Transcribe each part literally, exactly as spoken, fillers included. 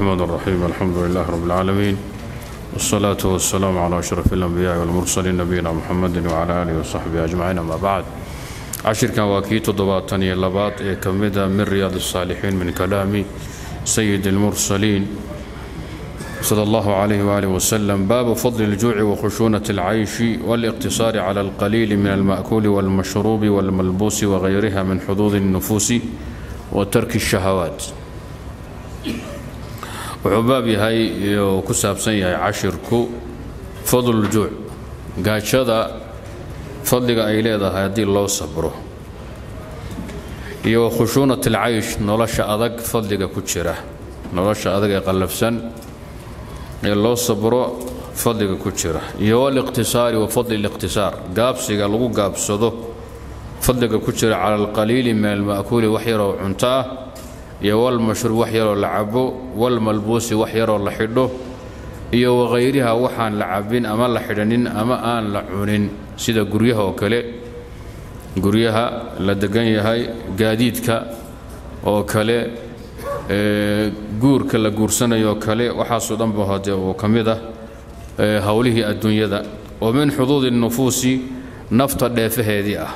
الرحمن الرحيم. الحمد لله رب العالمين، والصلاة والسلام على أشرف الأنبياء والمرسلين نبينا محمد وعلى آله وصحبه أجمعين. أما بعد، عشر كان واكي تضباطني اللباط كمدا من رياض الصالحين من كلام سيد المرسلين صلى الله عليه وآله وسلم. باب فضل الجوع وخشونة العيش والاقتصار على القليل من المأكول والمشروب والملبوس وغيرها من حظوظ النفوس وترك الشهوات. وعبابي هاي وكساب سيئة عشركو فضل الجوع قاشدا فضلك إليه هذه الله صبره يو خشونة العيش نلاش أذق فضلك كتشره نلاش أذق قلفسن الله صبره فضلك كتشره يو الاقتصار وفضل الاقتصار قابسي قالوا قابسدو فضلك كتشره على القليل من المأكول وحيره وعنتاه يو المشروب وحيرو لعبو والملبوس وحيرو لحدو يو وغيرها وحان لعبين أما لحدنين أما آن لعونين سيدا قريها وكالي قريها لدقاني هاي قاديدك وكالي قور كلا قرسنا يوكالي وحاسو دنبوها دي وكميدا هوله الدنيا دا. ومن حظوظ النفوس نفط دافها دي اه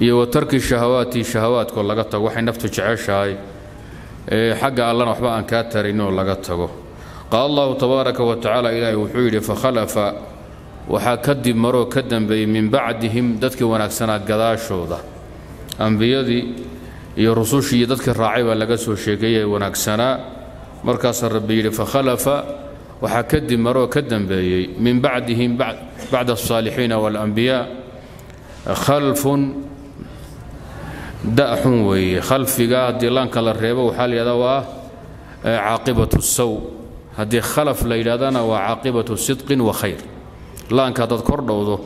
يو ترك الشهوات شهوات كل لقطة وحي نفط جعيش هاي حق الله وحبا أن كاتر إنه لقته. قال الله تبارك وتعالى إلهي وحيد فخلف وحاكد مرو كدن بي من بعدهم دتك وناكسنا قداشو ذا أنبياء يرسوشي دتك الراعيبة لقسو الشيقية وناكسنا مركز الربي فخلف وحاكد مرو كدن بي من بعدهم بعد, بعد الصالحين والأنبياء خلف دأحون وي خلفي قاعد يلان كلا الريبة وحال يدوى عاقبة السوء هذه خلف ليلادنا وعاقبة صدق وخير لان كتذكر دوضو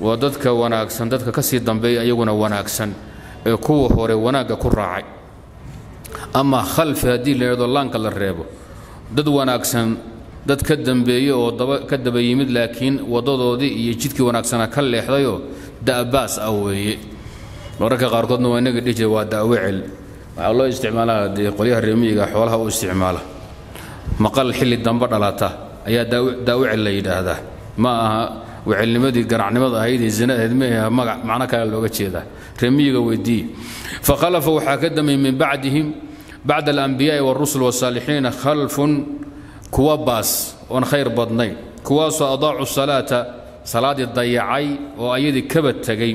وددك وناكسن ددك كسي الدنبي أيقنا وناكسن قوة هوري وناك كل راعي. أما خلف هذه ليلادو لان كلا الريبة دد وناكسن دد كالدنبي وكالدبي مد لكن ودودو دي يجدك وناكسن كل يحضيو دأباس أوي mararka qaarkoodna waa inaga dhijay waa daawicil waxa loo isticmaalaa qolyaha reemiga xoolaha u isticmaala maqal xilli dambe dhalata ayaa daawicil la yiraahdaa ma aha wicilnimadii garacnimada ahayd zinadeed ma aha magac macna kale looga jeedaa reemiga weydii. fa khalafa waxa ka damay min ba'dihim ba'da al-anbiya wal-rusul was-salihin khalfun kuwa baas on khayr badnay kuwa soo adaacu salaata salaadii dayacay oo ayadii kaba tagay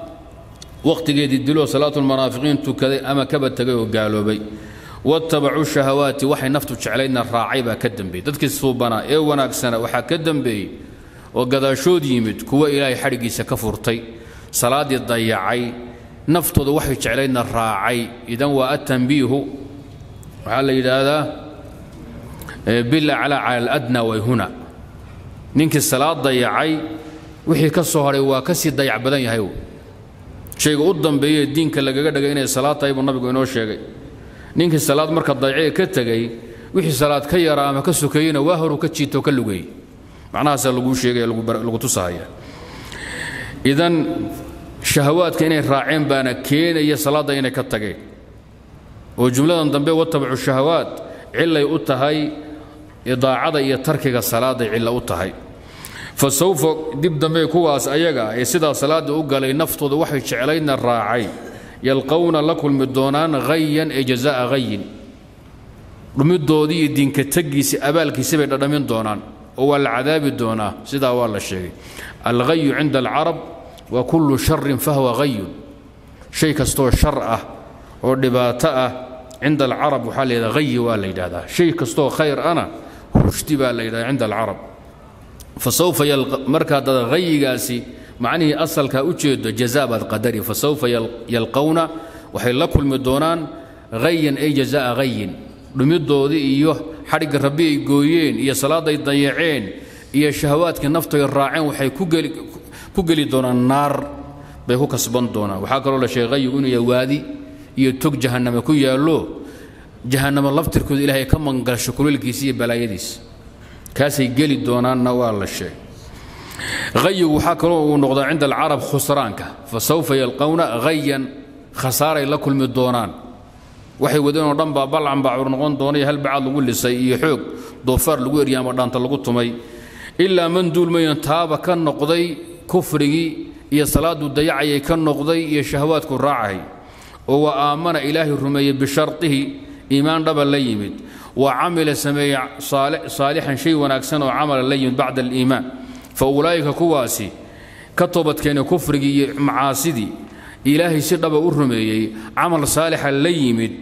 وقت جديد الدلو صلاة المرافقين تكذي أما كبت تجيو قالوا بي واتبعوا الشهوات وحي نفتش علينا الراعيبة كدم بي تذكر صوبنا إيه وناكسنا وحا كدم بي وقذا شو ديمت كوا إلهي حرقي سكفرتي صلاة الضيعي نفتض وحيش علينا الراعي إذا والتنبيه على هذا بالله على على الأدنى وهنا ننكي الصلاة الضيعي وحي كالصهر وكسي الضيع بدن هيو شيء قدام بيه الدين كلا جدا جينا الصلاة طيب النبي قلنا شيء نينك الصلاة مركز ضيعية كتجي ويح الصلاة كيرا ما كسر كينا واهر وكتشي توكلوا جي معناها سلقوا شيء جي لقوا لقوا تصايا. إذن شهوات كينا راعين بنا كينا هي الصلاة جينا كتجي والجملة قدام بيه واتبعوا الشهوات إلا يقطهاي إضاعة يترك الصلاة إلا يقطهاي. فسوف دبدا ميكواس ايغا يسدا صلاه او غالي نفتوده waxay jecelayna raacay yalqawna lakum midoonan ghayan ijzaa ghayin rumidoodi diinka tagiisi abaalkiisa bay dhadhamin doonaan oo wal cadaabi doona sida waa la sheegay al ghay 'inda al arab wa kullu sharrin fahuwa ghay shay kasto shar ah oo dhibaato ah 'inda al arab xaleeda ghay waa la yiraahdaa shay kasto khayr ana hushtiba la yiraahdaa 'inda al arab. فسوف يلقى مركز غي قاسي معنيه أصل كأوجد جزاء القدر فسوف يلقون وحي لكل مدونان غيا أي جزاء غي لمدو ذي إيوه حرق ربي قويين يا صلاة ضيعين iyo shahawaadka naftay raaceen waxay ku gali ku gali doonaan naar bay ku kasban doonaan waxa kale oo la sheegay inuu waadi iyo tog jahannama ku yaalo jahannama laftirkooda ilaahay ka mangal shukruulkiisa iyo balaayadiisa kaasay gali doonaanna waa la sheeg غي وحكروا نقطة عند العرب خسرانك فسوف يلقون غيا خسارة لكل من الدونان وحي ودون رمبا بلعن بعرنغون دوني هل بعض يقول لي سيحوك ضفر لوير يا مردان تلقطمي إلا من دول ما ينتاب كان نقضي كفري يا صلاة الضياعي كان نقضي يا شهوات كن راعي هو آمن إلهي الرمي بشرطه إيمان رب الليمد وعمل سميع صالح صالحا شيء وناكسن وعمل الليمد بعد الإيمان فأولئك كواسي كتبت كان كفري معاصدي إلهي سرب أرمي عمل صالح ليمد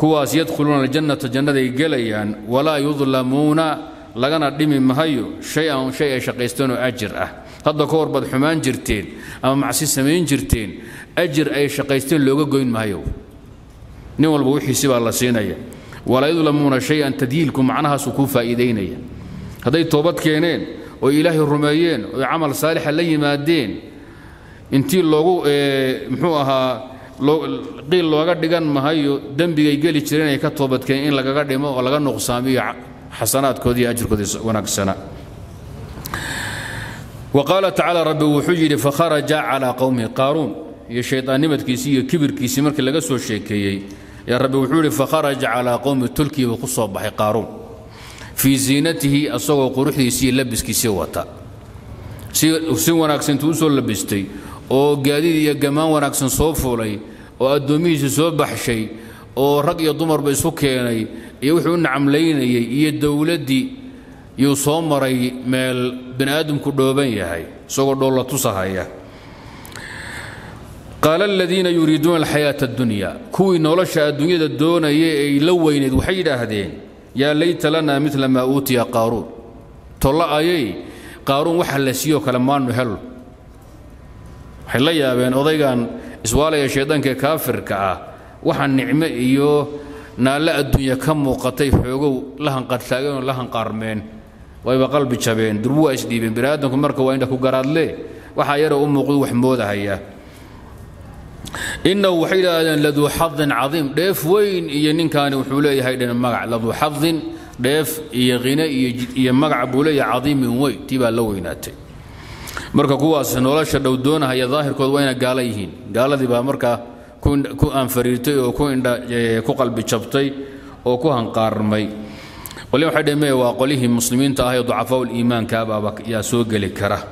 كواسي يدخلون الجنة جنة جليان ولا يظلمون لغنا ديم مهيو شيئا شيئا شقيستون أجره هذا كوربد حمان جرتين أما معسي سمين جرتين أجر أي شقيستون لوجو جوين مهيو نول بوحي سوى الله سينيا ولا يظلمون شيئا تديلكم عنها سكوفا إيدينيا هذا توبت كينين وإلهي الرميين وعمل صالح لي مادين انتي لوغو إيه محوها لو قيل لوغا ديغان ما هيو دنبيغي غلي جيرين اي كتوبد كان ان لغا ديمو او لغا نقصاميو حسناتكودي اجركودي وناغسنا وقال تعالى ربي وحجر فخرج على قومه قارون يا شيطان نمدكيسي يا كبركيسي markii laga soo sheekeeyay يا ربي وحجر فخرج على قومه تلكي وقصوا بحي قارون في زينته أصغر قروحي سي لبس كي سواتا سي وناكسن توسو لبستي أو قاديد يا جماعة وناكسن صوفولي أو أدوميس صوبح شي أو رقي ضمر بسكيني يوحون عمليني يا دولتي يو صومري مال بن آدم كدوبين يا هاي صور دولة تصحى قال الذين يريدون الحياة الدنيا كوي نولش الدنيا الدنيا يلوين وحيد هذين يا ليت لنا مثل ما أوتي قارون طلع أي قارون وحل سيو كلمان نحل حلا يا بين أضيقان إسوالي يا شيطان كافر كا وحن نعمة إيو نالا الدنيا كم وقتي حقوق لهن قد لاقين لهن قارمين ويبقى قلبي شابين دربوا أشدي بين برادكم مركو وينكو قراد لي وحيروا أم قدو حمودها هي إنه وحيدا لذو حظ عظيم ديف وين ينين كان وحولي هيدا المقع لذو حظ ديف يغنى يمقع بولي عظيم وين تبا لويناتي مركا كواس نولا شدو دونها يا ظاهر كود وين قاليهن قال ذي با مركا كون كو انفريتي وكون كو قلبي شبطي وكو هنقارمي ولو حدا ما وقليهم مسلمين تاهي ضعفاء الايمان كابا يا سوق الكره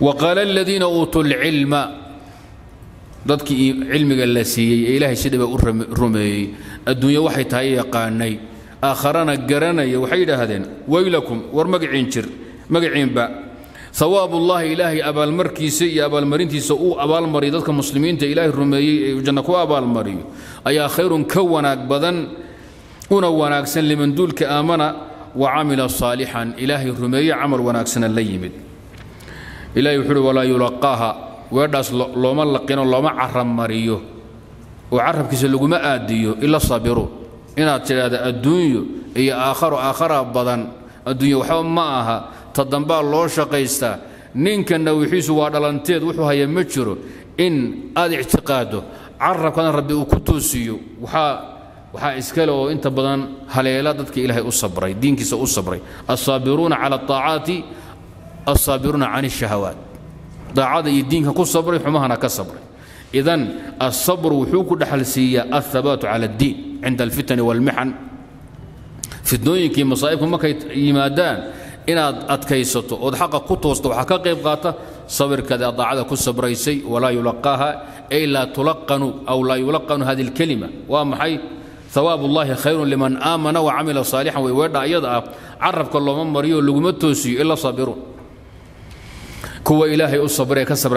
وقال الذين اوتوا العلم dadkii cilmiga la siiyay ilaahay sidaba u rumeeyay adduunyo waxay tahay yaqaanay aakharana garanay waxay yiraahdeen waylakum war magiciin jir magiciin ba sawaabullahi ilaahi abal markiisa iyo abal marintiisa uu abal mariyo dadka muslimiinta ilaahay rumeeyay ee janna ku abal mariyo ayaa khayrun ka wanaag badan una wanaagsan liman duulka aamana wa amila salihan ilaahay rumeeyay amal wanaagsan la yimid ilaahay wuxuu walaa yulaqaha وداس لوما لقينا لوما عرب مريو وعرب كيس لقوما آديو إلا صابرو إن هذا الدنيا هي آخر آخر بدن الدنيا وحوم معها تدنبال الله شقيستا نين كان ويحيس وادلانتيد وحوها يمتشرو إن هذا اعتقاده عرب كان ربي وكتوسيو وحا وحا إسكالو إنت بدن هليلاتك إلهي أصبري دينك سأصبري الصابرون على الطاعات الصابرون عن الشهوات ضاعت يدينك كل صبر حماهنا كصبر إذن الصبر وحوك الحلسية الثبات على الدين عند الفتن والمحن في الدنيا كي مصائبكم ما كيمادان إن أتكيسته وضحك قطوسته وحكا قيبقاته صبر كذا ضاعت كل صبر يسي ولا يلقاها أي لا تلقن أو لا يلقن هذه الكلمة ومحي ثواب الله خير لمن آمن وعمل صالحا ويودع يضع عرف كل من مريو لقمته إلا صابرون كو إلهي الصبري كسب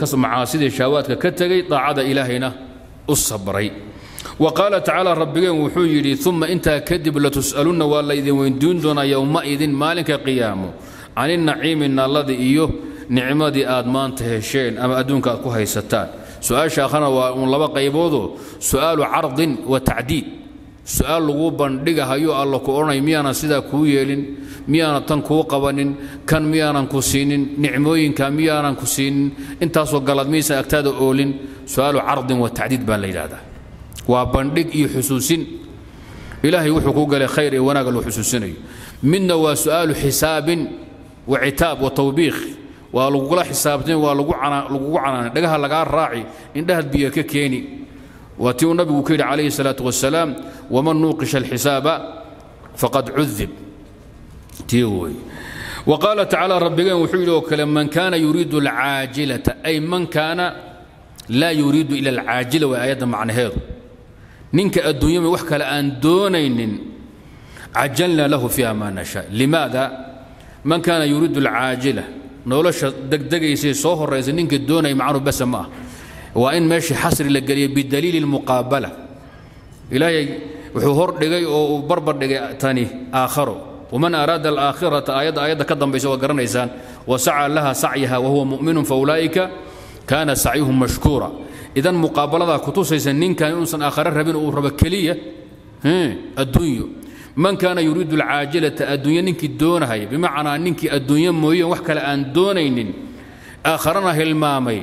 كسب معاصي شهواتك كتغي طاعة إلهنا الصبري وقال تعالى ربي وحيري ثم أنت كذب لتسألن والله إذ وين دون دون يومئذ مالك قيامه عن النعيم إن الذي إيوه نعمة دي آدمان تهشين أما أدونك أكوهي ستان سؤال شاخنا والله بقى يبوضه سؤال عرض وتعديد سؤال لغوبان ديغا هايو الله كونا ميانا سيدا كويلين ميانا تنكو قوانين كان ميانا كوسينين نعموين كان ميانا كوسينين انتاسو قلد ميسا اكتاد اولين سؤال عرض والتعديد بان ليلة هذا وابان ديغ يحسوسين إلهي وحقوق لخير وناغ الوحسوسيني منا وسؤال حساب وعتاب وتوبيخ ولغو لا حسابتين ولغو عنا لغو عنا دغها لغا راعي ان دهد بيك كيني واتيو النبي كيد عليه الصلاة والسلام ومن نوقش الحساب فقد عذب تيوي. وقال تعالى ربنا وحيله كلام من كان يريد العاجلة أي من كان لا يريد إلى العاجلة وأيضا معنى هذا ننك الدنيا وحكى لأن دونين عجلنا له فيها ما نشاء. لماذا من كان يريد العاجلة نولش دق دق يصير صهر رئيس ننك الدونين معناه بس ما وإن ماشي حصر للجري بالدليل المقابلة إلهي وحور دقي وبربر دقي ثاني آخره ومن أراد الآخرة أيد أيد كدم بيسوى قرن إنسان وسعى لها سعيها وهو مؤمن فأولئك كان سعيهم مشكورا. إذا مقابلة كتوس يسنين كان ينسى آخر ربنا وربكلية الدنيا من كان يريد العاجلة الدنيا نك دونها بمعنى نك الدنيا مويا وحكى الآن دونين آخرنا هالمامي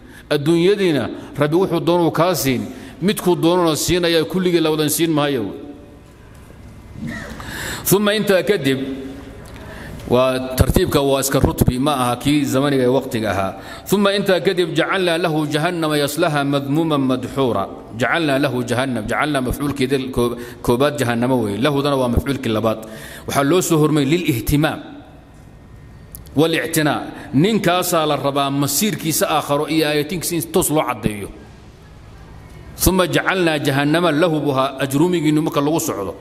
الدنيا دينا ربي وحو دونو كاسين متكو دونو سين يا كلي لو دنسين ما يو ثم انت كذب وترتيبك واسك الرتبي معها كي زمانك وقتها ثم انت كذب جعلنا له جهنم يصلها مذموما مدحورا. جعلنا له جهنم جعلنا مفعول كده كوبات جهنموي له دنوا مفعول كلبات وحلو سهر من للاهتمام والاعتناء ننكاس على الربان مسير كيس آخر إيه آياتين كسين تصلوا عديه ثم جعلنا جهنم له بها أجرومي جنومك اللغو صعوده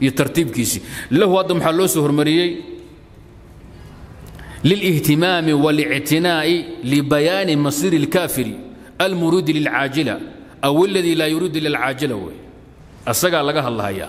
يترتيب كيسي له أدم حلو سهر مريي للاهتمام والاعتناء لبيان مصير الكافر المريد للعاجلة أو الذي لا يريد للعاجلة أسقى لقاها الله إياه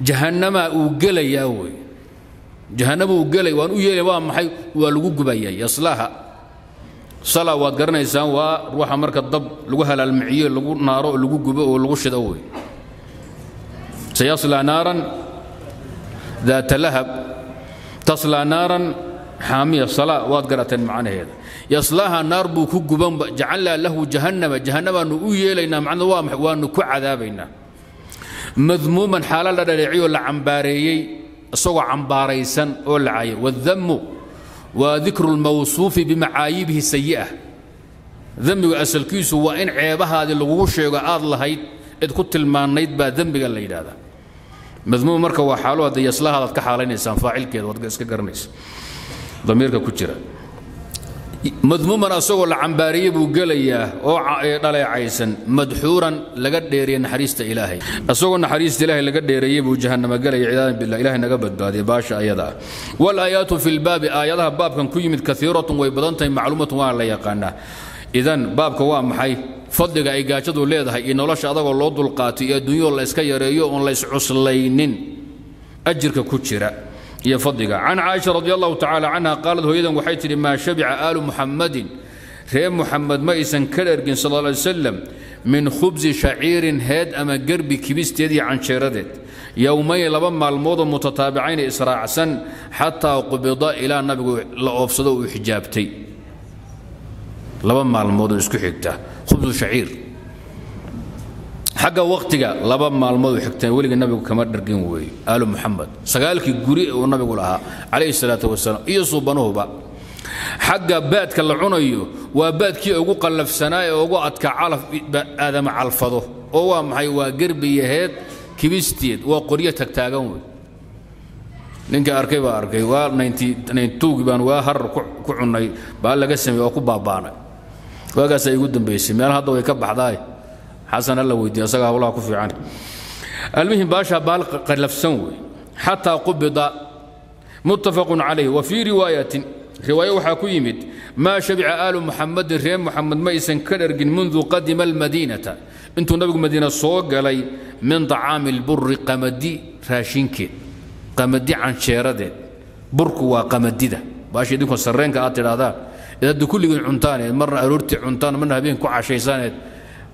جهنم وقلي أوي جهنم وقلي وأنوي وأم حي والوجوب بيجي يصلها صلاة وقرن إنسان وروح مركز الضب لوها للمعير لو نارو الوجوب والغش دوي سيصل نارا ذات لهب تصل نارا حامية صلاة وقرت معنا هذا يصلها نار بوكوب جعل له جهنم جهنم أنوي لنا معنا وأم حي وأنكوع عذابنا مذموما حالا لدليعي ولا عنباريي صوى عنباريسا ولا عاي والذم وذكر الموصوف بمعايبه السيئه ذم واسل كيس وان عيبها هذه الغوش يقعد لهيد اذ كنت المانيد با ذنبك اللي يدادا مذموم مركا وحاله هذا يصلها هذا كحالينيسان فاعل كيد واد اسك قرنيس ضميرك كجرا مذموما صوى العنباري بوغليا او دليعيسن مدحورا لغا ديري نحريست الهي اسو نحريست الهي لغا ديري بو جهنم غليا عياذ بالله الهي نغا بدبادي باشا ايدا والايات في الباب ايادها باب كان كيمد كثيره ويبدنتي معلومه وان لا يقانا اذا بابك وا محي فضلك اي غاجدو ليدهي ان نولش ادغو لو دلقاتي الدنيا لا اسكا يريو اون لا اس عسلينين اجرك كجيره يا فضيقة. عن عائشة رضي الله تعالى عنها قالت هو إذن وحيت لما شبع آل محمد ريم محمد ما إسن كررقين صلى الله عليه وسلم من خبز شعير هاد أما قرب كبست يدي عن شردت يومي لبما الموضة متتابعين إسراع سن حتى قبضا إلى النبي لأفسدوا حجابتي لبما الموضة اسكو حكته خبز شعير حق وقتها لبما الموضة حكته ولق النبي كما درقين وي آل محمد سقالك الجريء والنبي يقولها عليه الصلاة والسلام يصوبنوه بقى حق بادك اللي عنيه وبادك يقوق اللفسناء وقعدك علف هذا مع الفضه هو معي وقربي يهيد كبستيد وقريتك تاقوم لنك أركي بأركي ونينتوك بان وهر كعني بقال لك اسمي وقب بابانا وقاسا يقدم باسمي أنا هذا ويكبح داي حسن الله ويدي أساقه الله كفي عنه المهم باشا بالق قد لفسنوي حتى قبض متفق عليه وفي رواية رواية وحاكويمد ما شبع آل محمد ريم محمد ما يسنكرر منذ قدم المدينة انتو نبي مدينة صوق علي من طعام البر قمدي راشينكي قمدي عن شيردين بركوا قمدي ده باش يدكم سرينك آتل هذا إذا دو كل عنتان مرة أرورتي عنتان منها بين كوعة شيسان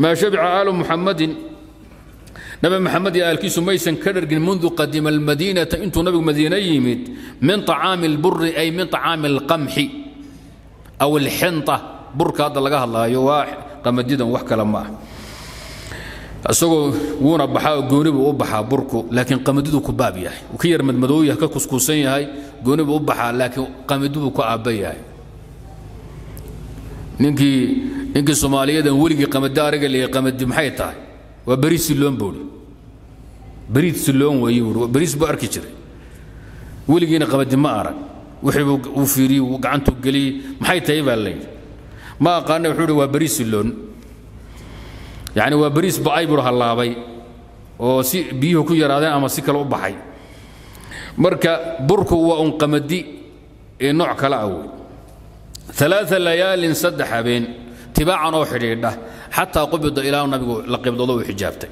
ma shabi'a alu muhammadin nabi muhammad ya alkiisu maysan ka dhargin منذ قدم المدينه انت نبي مدينه yimid min ta'am albur ay min ta'am alqamh aw alhinta burka hada laga hadlaayo waa qamadidan wax kala ma أسوق ونا بحا جونب وبحا بركو لكن قمددو كبابيه وكير مدمدويه ككسكسين هاي جونب وبحا لكن قمددو كعبيه هاي نينكي نينكي الصومالية ده ولقي قمد دارج اللي قمد محيطه وبريس اللون بولي بريس اللون ويورو بريس باركيشر ولقينا قمد مارا وحبوا وفيري وقعنتو قلي محيطه يبالي ما قالنا وحولي وبريس اللون يعني وبريس باي بروح الله باي او سي بيو كو يرادين اما سي كلو بحاي مركا بركو وان قمدي اي نوع كلا اول ثلاث ليال صدح بين تباعا او خريده حتى قبض الى النبي لقبضه وحجابته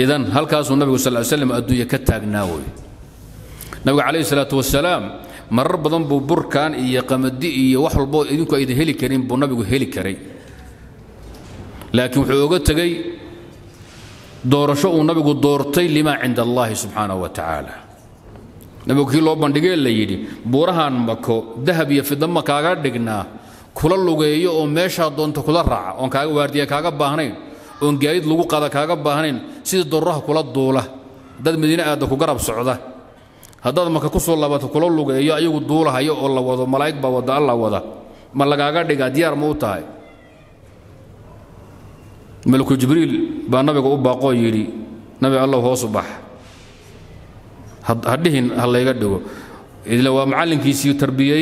اذا هل كاس النبي صلى الله عليه وسلم ادويه كتاغناوي النبي عليه الصلاه والسلام مر بدن بو بركان اي قمدي اي وخلبو ادينكو ايد هلي كرين بو نبي هلي كري لكن وحوقه تجي دورشو ونبي دورتي لما عند الله سبحانه وتعالى نبي كيلو بندقي اللي يدي بورهان مكو ذهب في دمك كاغا دغنا كل لوغي او ميشا دونت كل راع اون كاغا وارديه كاغا باهنين اون جايد لوغو قادا كاغا باهنين سيده دورها كل دوله دد مدينه ااد كو غرب سوده هداد مكا كسو لبات كل لوغي ايغو دولهايو او لا ودو ملائك با ودا الله ودا ما لغاغا دغا ديار موتاي ملك جبريل بان نبي باقو يري نبي الله هو صباح هدهن هلا يقدو إذا لو معلم كيسي تربية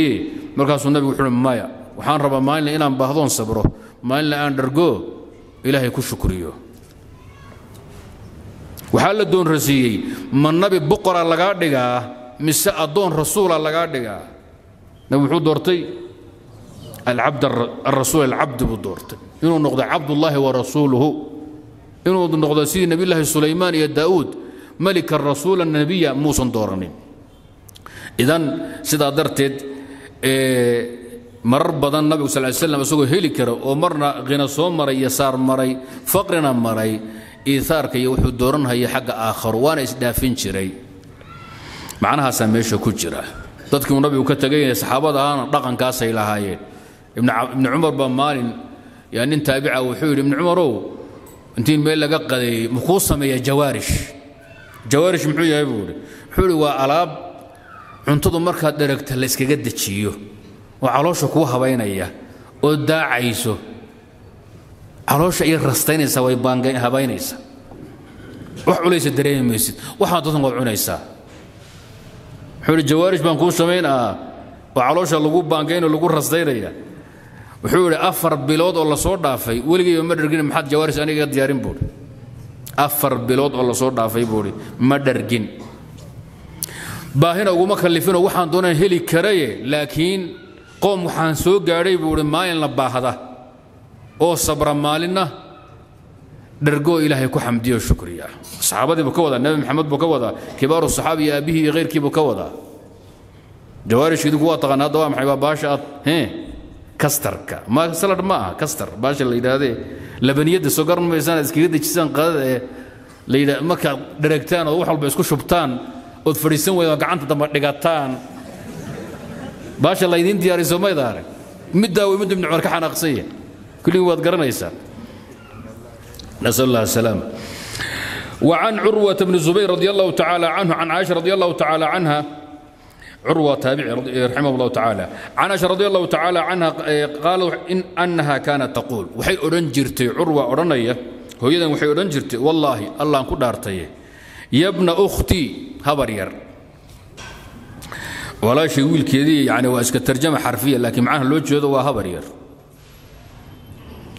مركز النبي وحرم مايا وحان ربا ما إلا إنا باهضون صبره ما إلا أن درجو إلهي كل شكريو وحال دون رسيي من نبي بقرة لقادقة مساء دون رسول لقادقة نبي محمود دورتي العبد الرسول العبد بالدورتي إنه نقضى عبد الله ورسوله إنه نقضى سيد نبي الله سليمان يا داود ملك الرسول النبي موسى دورني إذن سيدا درتد إيه مر بدن النبي صلى الله عليه وسلم سوى هيليكر ومرنا غنى صومري يسار مري فقرنا مري إيثار كي يوحد دورنها هي حق آخر وأنا إسدافين شري معناها سميشو كجرة تذكر النبي وكتجي صحابة رقم كاسة إلى هاي ابن ابن عمر بن مالك يعني انت تابعه وحول من عمره انت ميل لقى مخصمه يا جوارش جوارش محويه يقول حول والاب عنتدو مركا درجت لا اسكا دجيو وعلوشه كو هبينيا او داعيسو علوشه اي رستينيسا وي بانغين هبينيسا وخ عليسه دريميسد وخا ددن عنيسا وحول الجوارح بنكون سمينا وعلوش اللجوء بانجين واللجوء رصديرية وحول أفر بلاد الله صور دافي ولقي يمدرجين محد جوارح أنا قد جارين بور أفر بلاد الله صور دافي بوري مدرجين باهنا وقوم خلفين وحن دون هلي كريه لكن قوم وحن سوق جاري بوري ما ينلبه هذا أو صبر مالنا درجو إلهي كحمدي والشكر يا صحابتي بكوضة النبي محمد بكوضة كبار الصحابة أبيه غير كي بكوضة جوارش يدقوا طغنا دوام حبا باشا هه كسترك ما سلر ما كستر باشا اللي هذه لبن يد سكر ما يسان إسكيد يجسان قاد ليدا ما كدرجتان وروح البسكو شبطان وفريسون ويقعن تطبع دقتان باشا اللي يدين دياري زوما يدارك مدة ومدة من عمرك حنا قصية كل يوم تقرنا يسان نسأل الله السلام. وعن عروة بن الزبير رضي الله تعالى عنه عن عائشة رضي الله تعالى عنها عروة تابعي رحمه الله تعالى عن عائشة رضي الله تعالى عنها قالوا إن أنها كانت تقول وحي أرنجرتي عروة أرنية هو إذا وحي أرنجرتي والله الله أنكو دارتي يا ابن أختي هبرير ولا شيء يقول كذي يعني واسك الترجمة حرفية لكن معناها اللوج هذا هو هبرير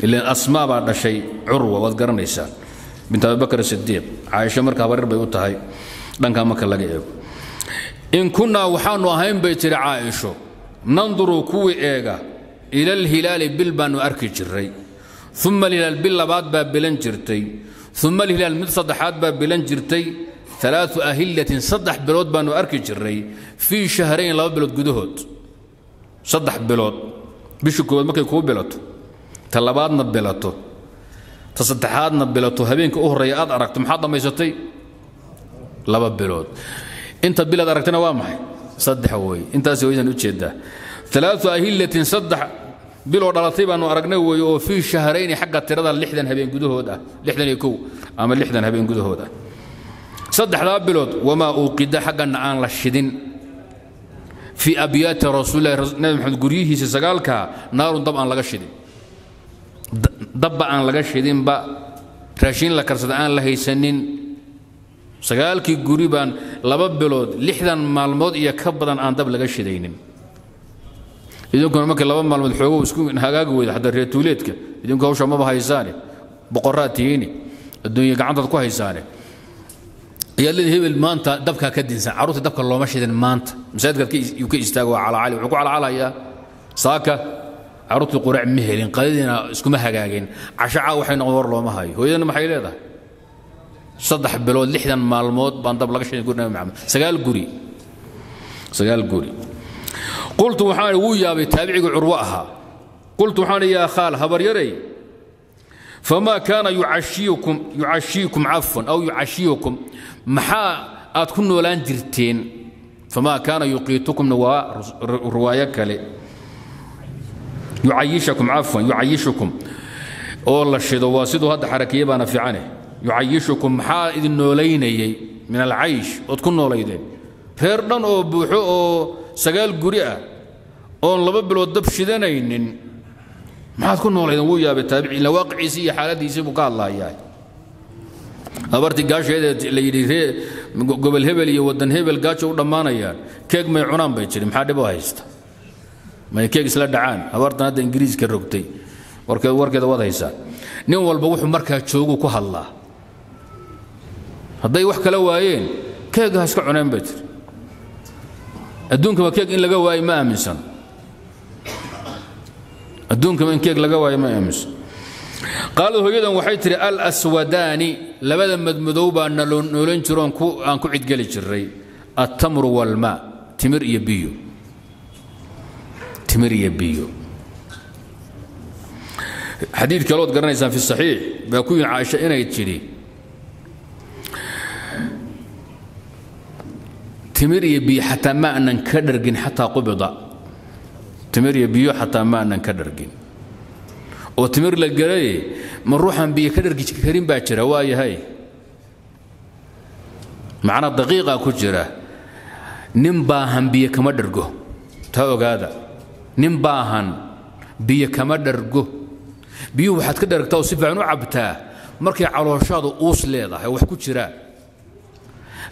إلا أسماء بعد شيء عروة وذكر نيسان بنت أبي بكر الصديق عائشة مركها برر بيوتها لأنها مكان إن كنا وحان وهم بيت عائشة ننظر كوي إيجا إلى الهلال بالبان وأركج الري ثم إلى البلا بعد باب بلنجرتي ثم إلى المتصدحات باب بلنجرتي ثلاث أهلة صدح بلود بان وأركج الري في شهرين لا بلود قدهود صدح بلود بشكو مكان كوي بلود تلباد نبلته تصدحاد نبلته هبينك أهرية أد أركت محاضة ميزتي لباب بلود أنت بلاد أركتنا وامحي صدح وي أنت سويزن وتشده ثلاث أهلة صدح بلود رطيبا وأركنا وي وفي شهرين حق الترضى لحدا هبين قدوه ده لحدا يكو أما لحدا هبين قدوه ده صدح لباب بلود وما أوقد حقا عن للشدين في أبيات رسول الله محمد قريه سجالك نار طبعا لغشدين دب عن لغشيدين با راشين لكرسد عن لهيسنين سقالكي قريبا لبا بلود لحدا معلومات يا كبدا عن دب لغشيدين إذا كنا ممكن لبا معلومات حقوق سكون هاجاجو إذا حد ريتوليتك إذا كنا وش ما بهايساني بقراتيني الدنيا قاعدة تكون هايساني يلي هي المانتا دبكها كدين ساعة عروت دبك الله مشهد المانت مساعد قال كي يكي يستاقوا على عالي وعقوا على عالي يا ساكا عروت القرع مهلين قليلنا اسكو ما هاجاجين عشاء وحين غور له ما هاي هو إذا ما حي ليله صدح بلود لحدا مع الموت بانطب لك شيء يقولنا معهم سقال قوري سقال قوري قلت وحاني ويا بتابعي عروقها قلت وحاني يا خال هبر يري فما كان يعشيكم يعشيكم عفوا أو يعشيكم محا أتكون ولا جرتين فما كان يقيتكم نوا رواية كلي يعيشكم عفوا يعيشكم والله الشيء واسدوا هذا حركيه بانا في عنه يعيشكم حائد النوليني من العيش وتكون نوليدين فيردن او بوحو او سقال قريئه اون لبا بلود دب شدانين ما تكون نوليدين ويا بالتابع الى واقعيسي حالتيسي بقى الله اياي ابرتي قاش ليدي قبل هبل يودن هبل قاش ودمانيا كيك ما يعنان بيجري ما حد هيست ما يكيس لا دعان هورتنا هذا انجليز كرقتي وركه وركه ودايسا نين والبا وخو marka joogo ku hadla haday wax kala waayeen keega iska cuneen bay tir adduunka ma keeg in laga waay ma aaminsan adduunka ma keeg laga waay ma aaminsan qaaluu hooyadan waxay tiri al aswadani labada madmadow baan noolan jiroon ku aan ku cid gali jiray at-tamru wal ma timir iyo biyo تمرية بيو حديث كالوت قرنا في الصحيح باكوين عائشة إنا يتشري تمرية بي حتى ما أن نكدرجن حتى قبضة تمرية بيو حتى ما أن نكدرجن وتمر للجري من روحا بي كدرج كريم باكر واي هاي معنا دقيقة كجرة نمباهم بي كمدرجو تاو هذا نباهن بي كما درجو بيو واحد كدرجته وصفعن وعبته مركي علوشاد اوس ليده وحكو جرا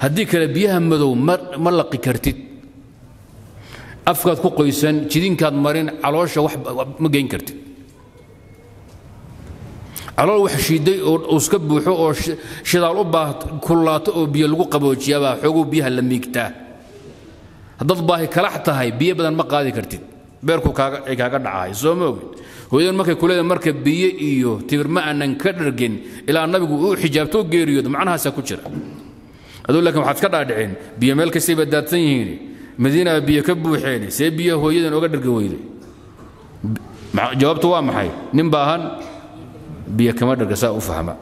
هديك بيها مدو ملقي كرتيد أفكار كويسان جدين كاد مرين علوش وح ما جين كرت على وحشيدي وسكب وحوش شذا ربع كلات بيلقوا قبوج يبا حقو بيها لميكته ضبها كلاحتها هي بيه بدل ما قاعد كرتين بيركو كا كا دعاي زوموي وإذا ما كل مركب بيه إيوه تبر ما أن نكرجن إلى النبي يقول حجابته جيريود معناها سكوتشر أقول لكم حفكر أدعين بيه ملك سيب الداتين مدينة بيكبوا حيلي سيبيه هو يدن وقدر قويلي جوابته وامحي نمباهن بيكمل الرساء وفهمها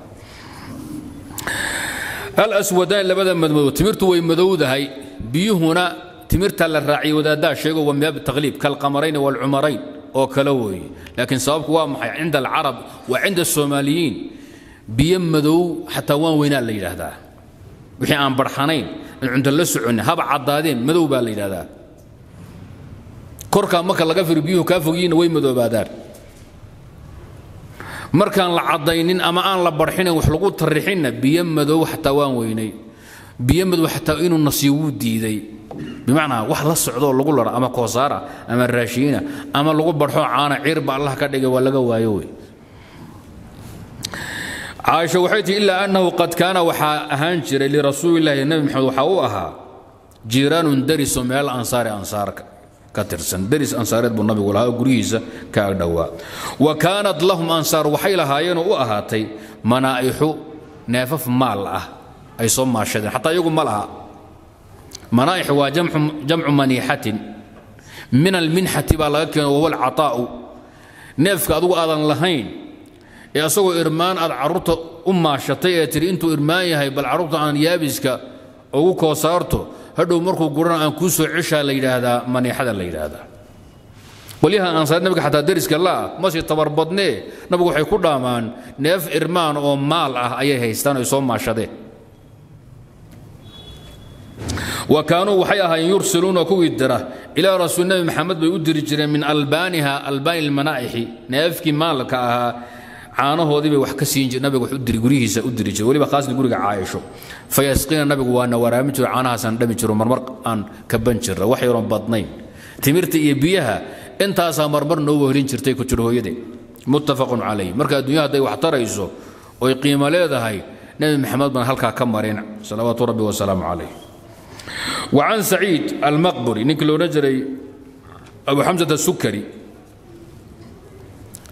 الأسودان اللي بدأ مدمود تمرته ويمدود هاي بيه هنا تمرت على الراعي وذا دا شيء ومياب التغليب كالقمرين والعمرين أو كلوي لكن صوابك وامحي عند العرب وعند الصوماليين بيمدو حتى وين الليلة هذا وحين عن برحانين عند اللسعون هب عضادين مذوبا ليلة ذا كركا مكا لقفر بيه كافوين وين مذوبا دار مركان العضاينين أما أن لبرحنا وحلقوا ترحنا بيمدو حتى وان ويني بيمدو حتى إنو النصيود دي ذي بمعنى وحلا الصعدو لقول له أما قصارة أما الراشينة أما لقوا برحوا عانا عرب الله كده ولا جوا يوي عائشة وحيتي إلا أنه قد كان وحا أهانشر لرسول الله النبي محمد وحاوها جيران درس من الأنصار أنصار كترسن درس أنصارات بالنبي ولها قريزة كأدواء وكانت لهم أنصار وحيلها ينو أهاتي منائح نافف مالأه أي صم شديد حتى يقول مالها منائح وجمع جمع منيحة من المنحة بالك وهو العطاء نافك أدو أذن لهين يا سو إرمان العروت أم شطية تري أنتو إرماي هاي بالعروت عن يابسك أو كوسارته هدو مركو قرن أن كوسو عشاء ليلة هذا من يحدا ليلة هذا وليها أنصار نبقى حتى درسك الله ماشي تبر بطني نبقى حيكون دامان نف إرمان أو مال أيه هيستانو يصوم مع شطية وكانوا وحياها يرسلون كويدرة إلى رسول الله محمد بيودر جري من ألبانها ألبان المنائحي نفكي مالك caanahoodii bay wax ka siin jireen nabiga wuxuu diri gurigiisa u diri jiray waliba qaasna guriga Caaisho fayasqina nabigu waana waraami jiray caanahaasan dhami jiray marmar aan ka ban jiray wax yar oo badnayn timirta iyo biyaha intaas marmar noo weerin jirtay ku jiro hooyadii muttafaqun alayhi marka dunyada ay wax tarayso oo qiimo leedahay nabi maxamed baan halka ka mareen salaatu rabbi wa salaamu alayhi wa an sa'id al-maqburi niklo rajray abu hamza al-sukari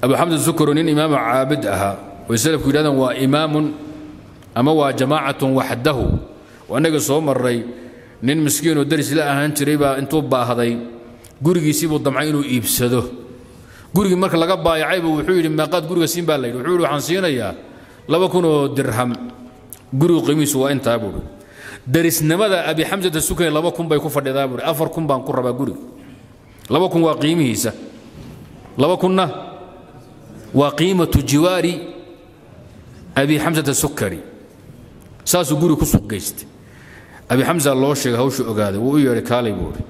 أبو حمزة السكري إمام عابدها ويسلف كلادا وإمام أما وجماعة وحده وأنك صوم الري نين مسكين ودرس لا أنت ريبا أنتو باهضي قرقي سيبو الضمعين ويبسده قرقي مركز لقبا يعيب وحول ما قد قرقي سين بالليل وحول حنسينا يا لو كونوا درهم قرقي قميص وأنت أبو درس نماذا أبي حمزة السكري لو كون بيكفر دابور أفر كون بانقربا قرقي لو كون وقيميسه لو كنا وقيمة جوار أبي حمزة السكري ساسو قولي كسوق جيست أبي حمزة الله شيخ هوشو أقاده ويوري كالي بوري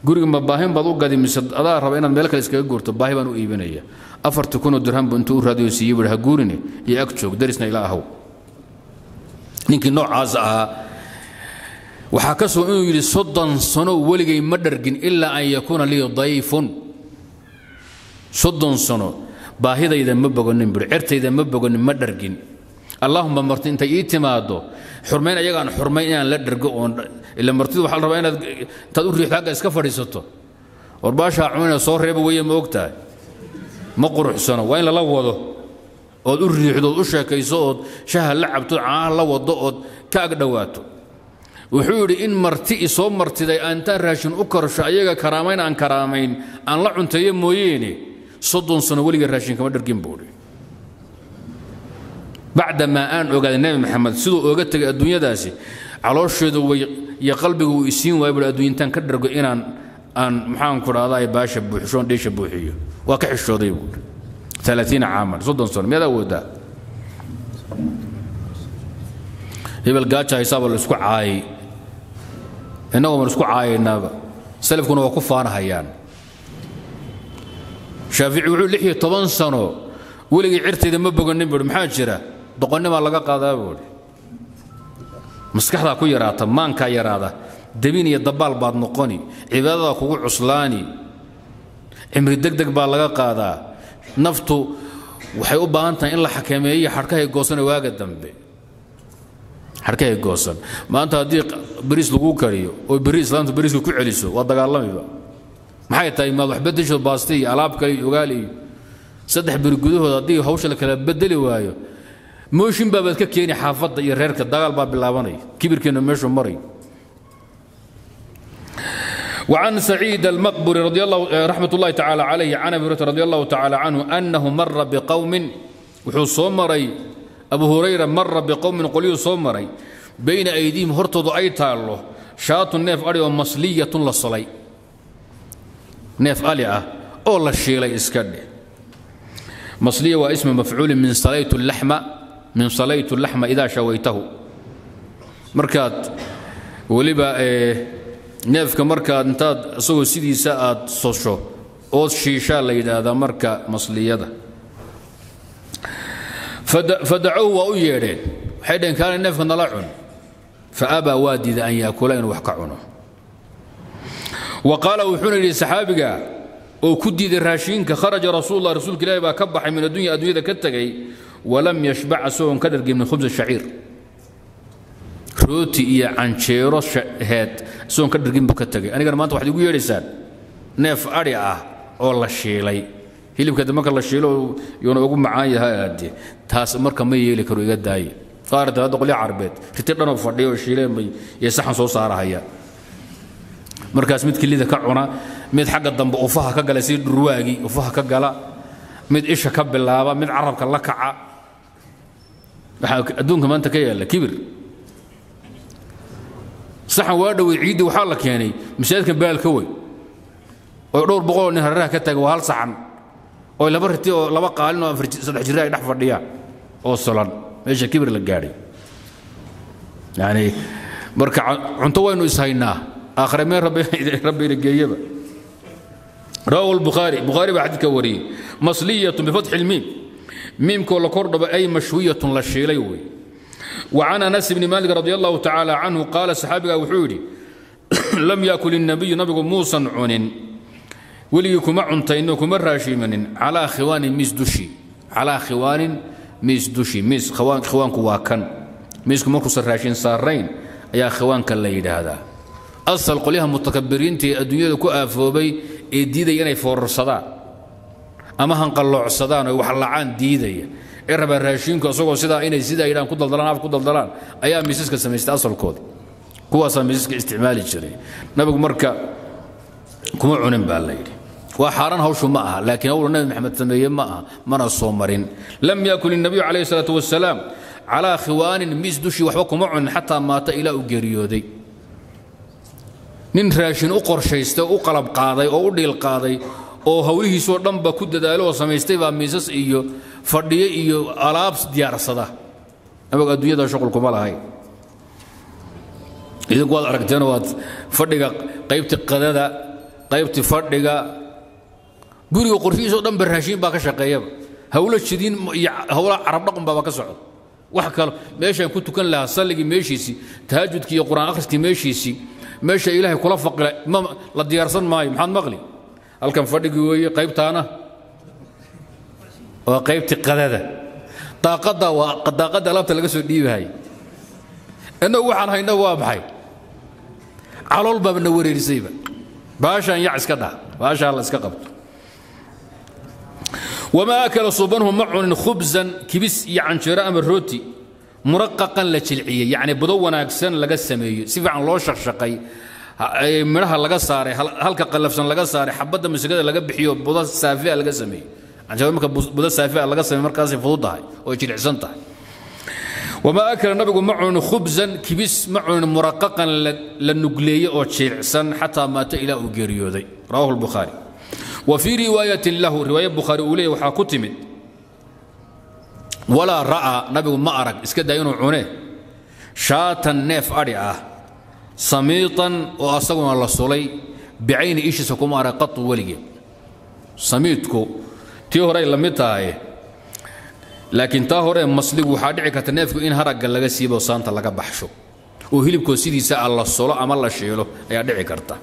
قولي ما باهم بضوق قادي من سد أضاء ربعنا الملك الإسكا قورتو باهبا نؤيبنيا أفر تكونوا درهم بنتور راديو سيبرها قورني يأكتشوك درسنا إلى أهو نينكي نوع عزاها وحاكسوا إنه يلي صدن صنو ولقي مدرقين إلا أن يكون لي ضيف صدن صنو باهيدا إذا مبغنين برعرت إذا مبغنين مدرجين اللهم مرتين أنت إيتمادو حرمين أيجا عن حرمين أنا لا درجون إلا مرتين وحال ربعنا تدور ريح حاجة إسكافري ستة ورباشة عمنا صور ريبو ويا موقتها مقرح سنة وين لا وضو ودور ريح دو أشياء كيسود شهر لعب تدعى لا وضو كأقدواتو وحول إن مرتي صوم مرتي ذي أنت راشن أكرش أيجا كرامين عن كرامين أن لا أنت يمويني صدون سنة ولي الراشين كما درجين بوري بعدما أن أوجد النبي محمد سدو أوجدت الدنيا داسي على شدو يقلبه ويسين ويبلغ الدنيا تنكدرجو إن أن محمد كرادا يباشر بوحشون ديش بوحيو واقع الشوطي بوري ثلاثين عاما صدون سنة ماذا هو ده؟ يبقى قاتشا يصاب الأسبوع عاي إنه من أسبوع عاي النبى سلف كنا وقفان هيان شافعي وحول لحية طبان سنة ولقي عرتي إذا مبقوا النبور محاجرة دقوا النبور لقا قادا بول مسكحة كو يراتا مانكا يراتا دبين يدبال بعض نقاني عبادة كوع عصلاني عمر دق دق بالغا قادا نفته وحيو بانتا إلا حكمية حركة جوسن واجد ذنبه حركة جوسن ما أنت هديق بريس لقو كريو وبريس لانت بريس لقو عليسو وضع الله ميبا ما حي تاي ما لحبتش الباستي ألعب كري وقالي صدق برجوده هديه هوش لك بدلي وايو موشين بابك كيني حافظ يرهرك الدجال باب اللبناني كبر كنا مشون مري وعن سعيد المقبري رضي الله رحمة الله تعالى عليه عن أبي هريرة رضي الله تعالى عنه أنه مر بقوم وحو صومري أبو هريرة مر بقوم قليو صومري بين أيديهم هرتض أي تالله شاط النيف أري ومصلية للصلي نيف أليعة أول الشيء لا يسكني مصلية واسم مفعول من صليت اللحمة من صليت اللحمة إذا شويته مركات ولبا إيه نيفك مركا انتاد سو سيدي ساعات صوشو او شيشا ليدا هذا مركا مصليدا فدعوه ويرين حين كان نيفك نلعن فابى وادد ان ياكلين وحكعونه وقال وحنا لصحابك وكدد الراشينك خرج رسول الله رسولك لا يبقى كبح من الدنيا ادويه كتغي ولم يشبع سوء كدر من خبز الشعير روتي يا عنشيرو شهد سون كدر جنب كتجي أنا قال ما أنت واحد يقول يرسل نف أريعة والله شيلي هي اللي بكده ما كلا شيلو يونا يقول معايا هادي تاس مركب ما يلك روي قد هاي قارد هذا قلي عربت تتبنا وفردي وشيلي مي يسحن صوص على هيا مركز ميت كل ذا كعنا ميت حق الضم وفها كجلا سير رواقي وفها كجلا ميت إيش كب اللعبة ميت عرب كلا كع دون كمان تكيل كبر صح وارد ويعيد وحالك يعني مشاهد كان بالكوي ويدور بقول انها راح كتاق وهل صحن ولا برتي ولا بقى لنا صدح جراي نحفر ديا وصلا ايش كبر للجاري يعني بركع عنتو انه يسهيناه اخر من ربي ربي الجيبه رواه البخاري بخاري بعد كوري مصليه بفتح الميم ميم كل قرضه اي مشويه للشيليوي وعن انس بن مالك رضي الله تعالى عنه قال صحابي وحوري لم ياكل النبي نبي موسى عن وليكم عنتينكم الراشيمن على خوان مزدشي على خوان مزدشي مز خوان خوانك واكن مزكم مركز الراشين سارين يا خوانك الليل هذا اصل قليها متكبرين تي الدنيا كو افوبي ديدي اني فورصدا اما هنقلع صدان وحلعان ديدي إرب الراشين كأسوق وسدا إني سدا إيران كود الدلان عف كود الدلان أيام ميسيس كسميست أصل كود كوا سميسيس كاستعمال الشري نبغى مركا كم عونين بالليل وحارن هوشوا معها لكن أول النبي محمد سمي معها من الصومرين لم يأكل النبي عليه الصلاة والسلام على خوان ميزدوشي وحوكم عون حتى مات إلى أجريودي نين راشين أقر شيسته أقلب قاضي أو ديل قاضي أو هويه سور نبى كود دالو سميسته وميسيس إيو فرديه إيو ألابس ديار صدا أبغى الدنيا ده شغل كماله هاي إذا قال أركتين وات فرديه قيبت القذادة قيبت فرديه قولي وقرفي صدام برهشين باك شقيب هؤلاء الشدين هؤلاء عربناكم باك سعود وحكر ماشي كنت كان لها صلي ماشيسي تهجد كي القرآن آخر كي ماشيسي ماشي إلهي كل فقرة ما لا ديار صن ماي محمد مغلي هل كان فرديه قيبت أنا وقيبتي قذاده طاقده وقداقده لابته لقى سو ديبهاي انه وحان هينا وا بحي علول باب نوريرسيبا باشا يعس كدا باشا الله اسك قبط وما اكل صوبنهم معن خبزا كبس يعني شراء من روتي مرققا لجلعيه يعني بدونا اكسن لقى سميه سفعن لو شقشقي مراها لقى ساري هلك قلفسن لقى ساري حبده مسكده لقى بخيو بودا سافيه لقى سميه عشان مركب بدأ سافع على قصة مركز فوضى ويجي العزنة وما أكل النبي معه خبزا كبس معه مرققا للنقلية ويجي حتى مات إلى أجريو ذي رواه البخاري وفي رواية له رواية البخاري أولي وحاكتمت ولا رأى نبي ما أرك إسكت دايون عونه شاتا نيف أريعة صميطا وأصغر الله صلي بعين إيش سكوم أرقط ولي صميتكو تيهوري لميتاي لكن تاهوري مصلي وحادعي كتنافكو إن هرق لغا سيبا وسانتا لغا بحشو وهلبكو سيدي سأل الصلاة أما الله شيله يا دعي كرتا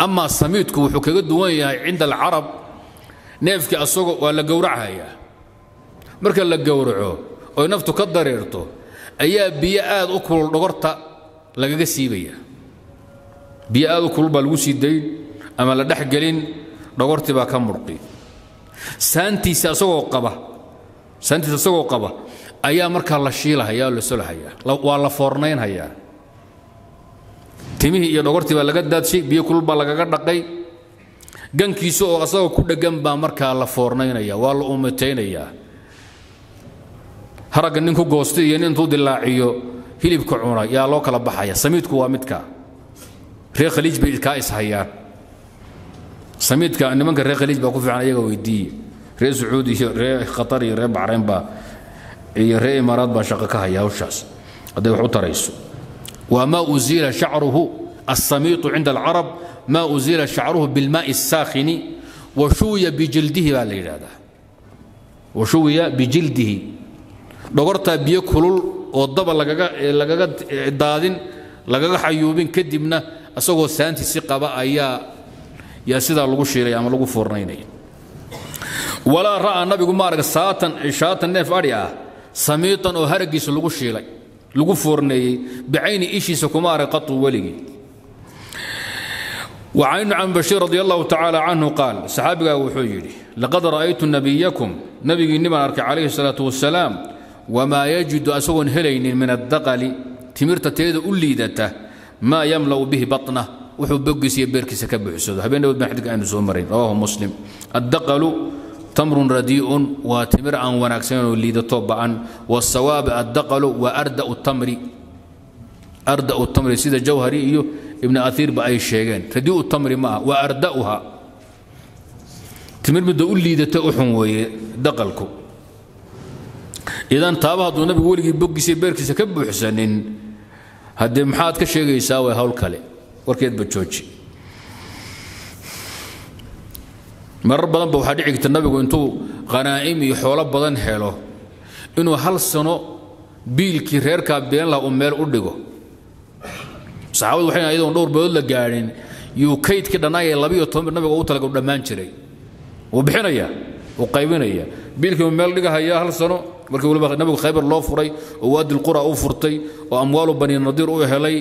أما الصميت كو حكي دويا عند العرب نافك الصوغ ولا جورعها يا مركل لا جورعه أو نفتو كدريرته أيا بيا آد أكل الغرطة لقى سيبيا بيا آد أكل بالوسي الدين أما لا دح جلين غرطة بقى مرقي سانتي سأسوق قبه سانتي سأسوق قبه أيا مركل لا شيلها يا ولا سلها يا ولا فورنين هيا تميه يا دغورتي با laga daadshay biyo kulul ba laga dhaqay gankiisu oo asagoo ku dhagan ba marka la foornaynaya waa la umateynaya haraga ninku goostay iyo intuu dilaaciyo hilibka cunaa yaa loo kala baxaya samiidku waa midka reer khaliij bay ka is hayaan samiidka nimanka reer khaliij ba ku fiican ayaga weydiiyay reer sacuudi reer qatar reer bahrayn ba iyo reer imaaraad ba shaqo ka haya hawshaas haday wax u tarayso وما أزيل شعره الصميط عند العرب ما أزيل شعره بالماء الساخن وشوي بجلده بالإرادة وشوي بجلده دورتا بيكل والضبا لقاقا دادين لقاقا حيوبين كدبنا أسوغو سانتي سيقابا يا يا سيدا لغو شيري أما لغو فورنيني ولا رأى النبي قمارك ساتا شاتا نيف أريا صميطا وهرقس لغو شيري لغو فورني بعين إيشي سكمار قط ولي وعين عن بشير رضي الله تعالى عنه قال صحابي أبو حجري لقد رأيت نبيكم نبي نبارك عليه الصلاة والسلام وما يجد أسون هلين من الدقل تمرت تيد أوليدته ما يملأ به بطنه وحبك سيبرك سكبح سده هبين داود بحدك أن زمرين رواه مسلم الدقل تمر رديء وتمر عن وناكسين وليد طبعا والصواب الدقل واردأ التمر اردأ التمر سيد الجوهري ابن اثير باي شيئين رديء التمر معه واردأها تمر بده وليد تأحم ودقلكم اذا تابعوا النبي ولي بوكسي بيركس كبو حسنين هدي محاد كشيء يساوي هول كالي وركيت بتشوشي مر بدن بو waxaa dhici karta nabigu intuu qanaa'im iyo xoolo badan helo inuu hal sano biilkii reerka been la u meel u dhigo saawad waxay ayadoo dhowr badan la gaarin iyo kaydka dhanaayay labayo toban nabigu uu talaga dhamaan jiray oo bixinaya oo qaybinaya biilkii meel dhigahaya hal sano markii waliba nabigu Khaybar loo furay oo wadi qura uu furtay oo amwaal bani nadir uu helay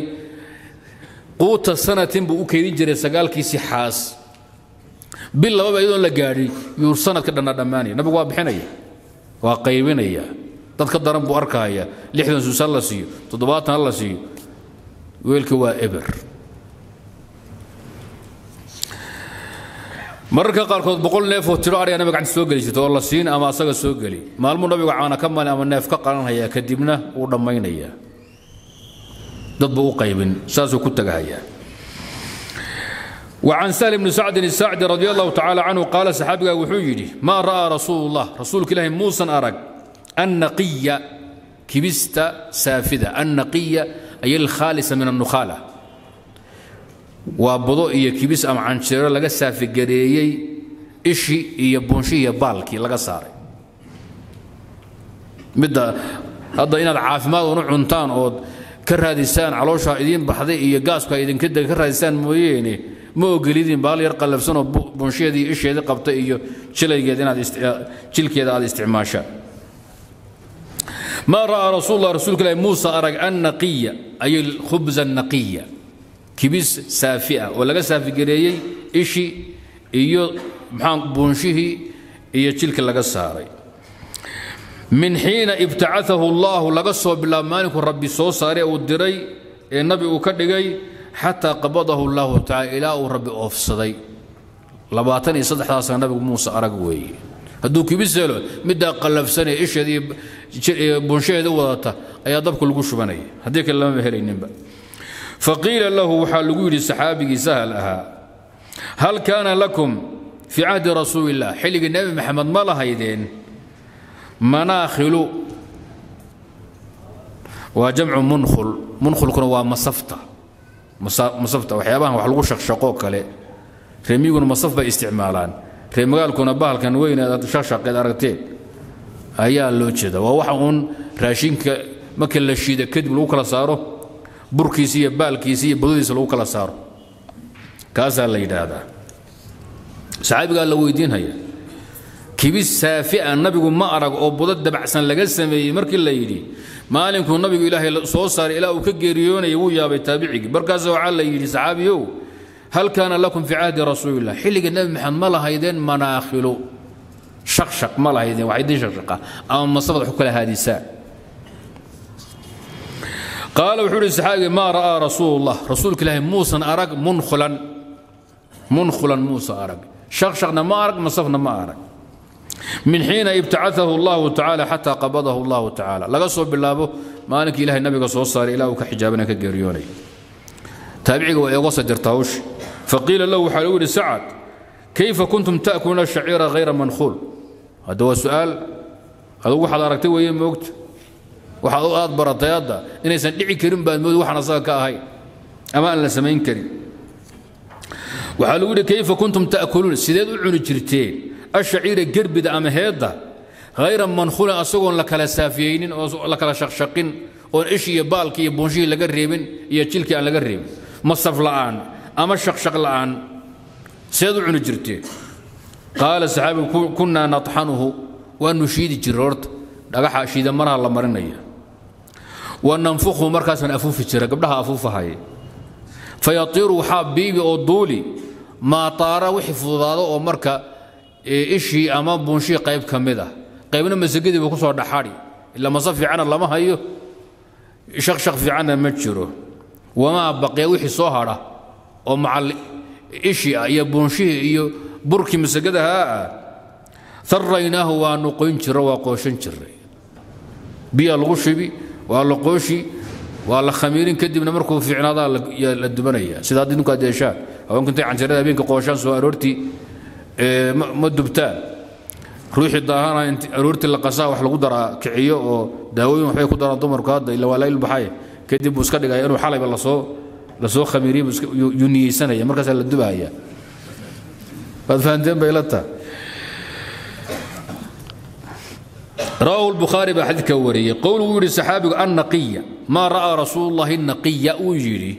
quuta sanatin buu u kaydin jiray sagaalkiisi xaas بالله ما يدون لجاري يرسنا كدنا دماني نبغى وابحنايا وقيمنايا تتقدر أبو أركايا لحدا سوسلا سيو تضباطنا الله سيو ويلك وابر مرة قال كنت بقول نيف وتراري أنا بقعد سوقلي جت والله سين أما سق سوقلي ما المهم نبغى عنا كمل أما نيف كقرنا هيا كدمنا ورمينايا تطبقوا قيمن سازو كنت جايا وعن سالم بن سعد الساعدي رضي الله تعالى عنه قال صحابي أبو حجري ما رأى رسول الله رسول الله موسى أرق النقي كبست سافدة النقي أي الخالصة من النخالة وبضوئي كبس أم عن شر لقى سافي قريي إشي يبونشي يبالكي لقى صاري بدا هذا إن العافمات ونعنتان أود كر هذه السان علوشها إذين بحذي يقاسك إذين كده كر هذه السان مويني مو قليدين بالي يرقلب سنه بونشيدي ايش هذا قبطه ايو شلكيدين هذا شلكيدا هذا استعماشا ما راى رسول الله رسولك الله موسى ارى النقيه اي الخبز النقيه كبس سافئه ولا سافي قريي ايشي ايو محان بونشيه ايو شلك لقى ساري من حين ابتعثه الله لقصه بالله مالك ربي سو ساري او الدري النبي وكدغي حتى قبضه الله تعالى ورب أفسدي لباتن يصدح حسن النبي موسى أرقوي هدوك بيسأله مدى قلب سنة إيش هذه بنشيد وضعته أي ضبك القش بني هديك اللهم بهرين نبأ فقيل له حلقوا للصحابي سهلها هل كان لكم في عهد رسول الله حلق النبي محمد ما له يدين مناخل وجمع منخل منخل كنوا مصفته مصفته وحيابان وحلقو شقشقو كالي ريميقون مصف با استعمالان ريميقالكونا باهلكان وين شقشق قد ارغتين ايا اللوتشيدا ووحاون راشينكا مكلا الشيدا كدب لوكلا صارو بركيسية بالكيسية بدويس لو كلا صار كاسا ليد هذا صعب قال لو يدين هي كبيس سافئا النبي ما أرق أو بدد بعسن لجسم يمرك اللي يدي ما لنكون النبي إله صار إله وكجريون يويا بتابعك بركزوا على يدي صعبيو هل كان لكم في عهد رسول الله حلق النبي محمد ملا هيدين مناخله شقشق ملا هيدين وعيدين شقشقة أو ما صفحوا كل هذه الساعة قال وحول السحاقي ما رأى رسول الله رسول الله موسى أرق منخلا منخلا موسى أرق شقشقنا ما أرق مصفنا ما أرق من حين ابتعثه الله تعالى حتى قبضه الله تعالى لقصوا بالله ما أنك إله النبي قصوا صار إله كحجابنا كجريوني تابعك وإغوصة جرتاوش فقيل له حلول سعد كيف كنتم تأكلون الشعير غير منخول هذا هو السؤال هذا هو حد أرقتي وهي موقت waxaad u aad baratay hadda inaysan dhici karin baan mood waxana saga ka ahay ama aan la sameyn karin waxa lagu yiri kayfa kuntum taakulun sideed u cuni jirteen ashaciira gerbida ama heeda ghayra mankhula asagoon la kala saafiyeen oo la kala shaqshaqin oo ishiye baalki iyo boonji laga reebin iyo jilki aan laga reebin masaf la'aan ama shaqshaq la'aan sideed u cuni jirteen qaala saxaabi kunna nathanuhu wa nushiid jirort dhagaxa shiida maraha la marinaya وننفخه مركز من أفوف الشرة قبلها أفوف هاي فيطير حبيبي أضولي ما طار وحفظه ومركز إشي أمام بنشي قيب كمده قيبنا مسجدي بكسر دحاري إلا ما صفي عنا الله ما هيو شخشخ في عنا متشره وما بقي وحي صهرة ومع الإشي يا بنشي يا بركي مسجدها ثريناه ونقينشر وقوشنشر بيا الغشبي ولا قوشي ولا خميرين كدي من مركو في عناضة للدبنية سيداد دينك أديشان أو كنت عن جريدة بينك قوشان سو أرورتي مدبتان روحي الظاهرة أنت أرورتي اللقصاء وحل قدرة كعيو وداوي وحي قدرة ضمر كهذا إلا ولا البحاية كدي بوسكاد يقولوا حالي بالله صو لصو خميرين يوني سنة يا مركز للدبنية فهمتين بيلتها رواه البخاري بحديث كوري قوله يري الصحابي النقية ما رأى رسول الله النقية ويجري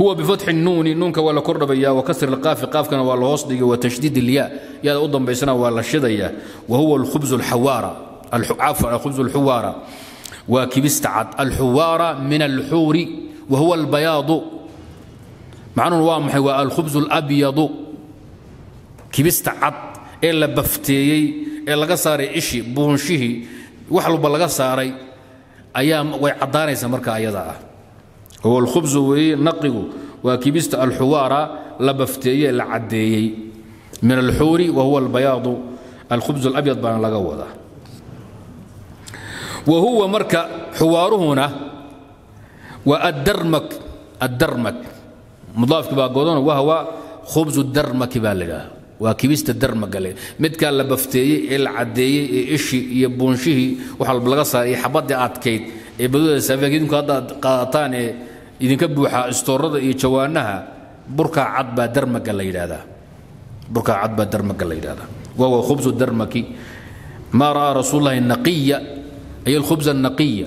هو بفتح النون نونك ولا كربيا وكسر القاف قاف كان ولا وصدق وتشديد الياء يا قدام بيسنا ولا شديا وهو الخبز الحوارة عفوا الخبز الحوارة وكبستعد الحوارة من الحور وهو البياض معناه وامح والخبز الأبيض كبستعد إلا بفتيي laga saaray ishi buunshihi wax walba laga saaray ayaa way cadaanaysa marka ayada ah oo khubzu way naqigu wa kibista al huwara la bafteeyay la cadeeyay min al huri wa huwa al bayad al khubz al abyad baan laga wada wa huwa marka huwaruhuna wa ad-darmak ad-darmak mudaaf ba go'doon wa huwa khubz ad-darmak balaga وكبيست الدرمة قال مد كان لبفتي العدي إشي يبونشيه وحال بلغصة يحبط عتكيد يبدو سافي كيدم قاطان إذا كبوحة استورد يتشوانها بركة عطبة درمة قال هذا بركة عطبة درمة قال هذا وهو خبز الدرمكي ما رأى رسول الله النقية أي الخبز النقية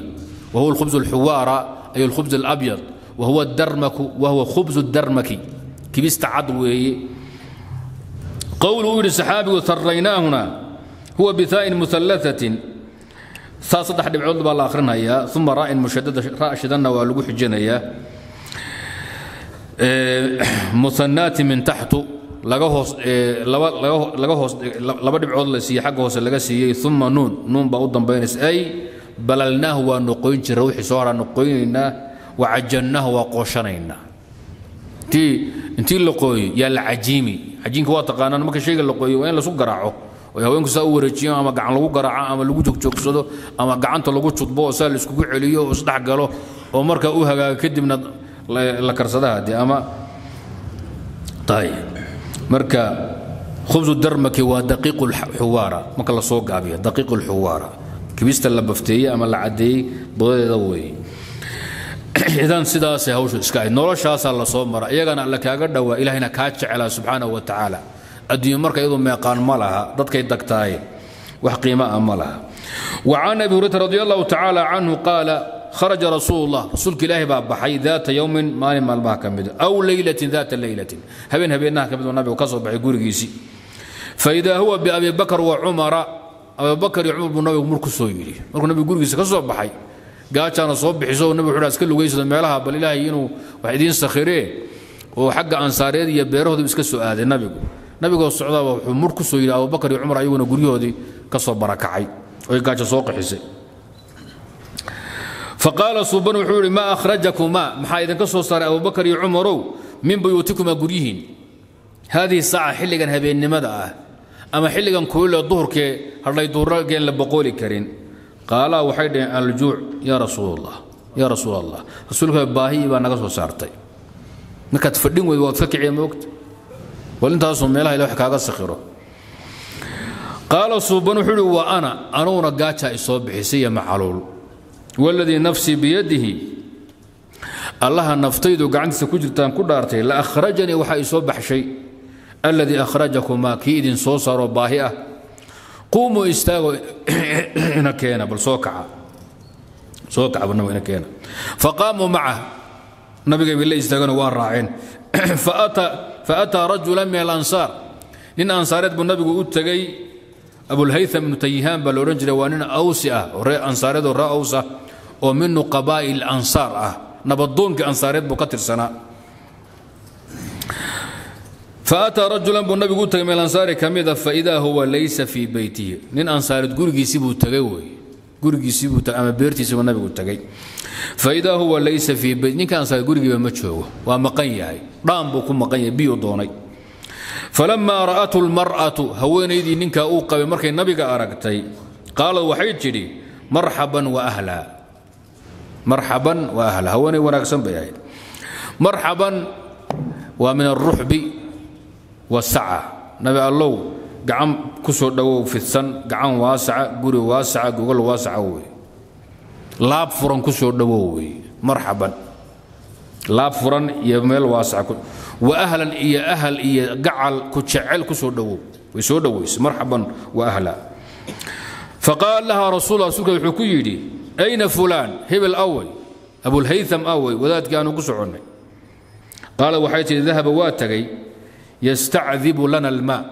وهو الخبز الحوارة أي الخبز الأبيض وهو الدرمك وهو خبز الدرمكي كبيست عدوي قوله للصحابي وثريناهنا هو بثاء مثلثة صاصد حد بعض بالله اخرنا اياه ثم راء مشدده راء شدنا ولوح جنيا مثنات من تحت لغه لغه لغه لبا دبعود لسي حق هوس لغا سيي ثم نون نون با ودنبينس اي بللناه ونقوين روحي صورا نقوينا وعجناه وقوشنينا تي انتي لقوي يا العجيمي عجينك waa taqaanaan marka sheega la qoyo in la soo garaaco oo haweenku saa u wareejiyo ama gacan lagu garaaco ama lagu joogjoogsado ama gacanta lagu judbo oo saa la isku celiyo oo saddex galo oo marka uu hagaaga kadibna la karsada hadii ama taay marka khubzu darmaki waa daqiiqul huwara marka la soo gaabiyo daqiiqul huwara kibista la bafteeyay ama la cadeeyay bodeeda way إذن سيدا سيهوش إسكاي نورا شاسا الله صومرا إيغانا الله كاغردا وإلهنا كاتش على سبحانه وتعالى الدنيا مركا يضم ميقان مالها ضدك يدكتاي وحقيماء مالها وعن أبي هريرة رضي الله تعالى عنه قال خرج رسول الله رسول الله بحي ذات يوم ما ما الباكم أو ليلة ذات الليلة هبين هبينها كبد النبي وكسر بعجور جيسي فإذا هو بأبي بكر وعمر أبي بكر وعمر بن النبي ومرك السويلي مرك النبي يقول جيسي كسر بحي قالت أنا صوب حسوا النبي حراس كله جيسي دميلها بل الله ينو وحدين سخيرين وحق أنصاري يبيره ده بسكسر آذ النبي يقول النبي قال الصعداء ومرك السويلي أبي بكر وعمر أيونا قريوا دي كسر بركعي وقالت سوق حسي فقال صوبان وحوري ما أخرجكما محايدا كسو صار أبو بكر وعمر من بيوتكما قريهن هذه الساعة حلقا هبين ماذا أما حلقا كل الظهر كي هلا يدور قال لبقولي كرين قال وحيد الجوع يا رسول الله يا رسول الله رسولك باهي وانا كسو صارتي نكت فردين ويوثق عين وقت ولا انت اصلا مالها لو حكاها سخره قال صوبان وحوري وأنا أنا ورقاتها إصابحي سيا معلول والذي نفسي بيده الله نفطيد وقعدت سكوجتان كل دارتي لا اخرجني وحي صبح شيء الذي اخرجكما كيد صوصر وباهئه قوموا استاغوا هنا كينا بالصوكعه صوكعه بالنبي هنا كينا فقاموا معه النبي قال لي استاغوا وان راعين فاتى فاتى رجلا من الانصار ان انصارت بالنبي وتجي أبو الهيثم بن تيهان بالورنج روانين أوسئة ورأي أنصاريد ورأي أوسئة ومن قبائل الأنصار نبضون كأنصاريد بقتر سنة فأتى رجلا بالنبي قلت من الأنصار كميدا فإذا هو ليس في بيته من أنصاريد قل يسيبه التقوي قل يسيبه أما بيرتي سيبه النبي قلت فإذا هو ليس في بيته كان أنصاريد قل يسيبه مجهوه ومقيا رام بكم مقيا بيو دوني فلما رأته المرأة هوينيدي نينكا أوقا بمركي النبي أرقتي قال وحيد جدي مرحبا وأهلا مرحبا وأهلا هويني وناكسن بيعيد مرحبا ومن الرحب والسعة نبي الله قعم كسر دو في السن قعم واسعة قري واسعة قول واسعة لاب فرن كسر دو مرحبا لاب فرن يميل واسعة وأهلا إيا أهل إيا قعل كتشعل كسودو ويسودويس مرحبا وأهلا فقال لها رسول الله صلى الله عليه وسلم أين فلان هبل أول أبو الهيثم أول وذات كانوا كسعون قال وحيث ذهب واتقي يستعذب لنا الماء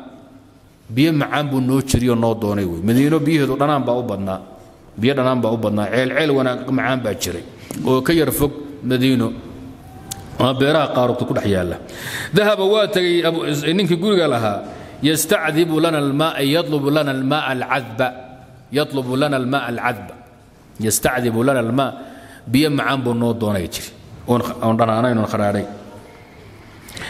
بيم عمبو نوتشري ونوضوني مدينو بيه دونان باوبنا بيه دونان باوبنا عيل عيل وانا معان باتشري وكي يرفق مدينو بيرا قاربت كل حياله ذهب واتي ابو انك يقول لها يستعذب لنا الماء يطلب لنا الماء العذب يطلب لنا الماء العذب يستعذب لنا الماء بيم عم بنو دون يجري اون انا اون خراري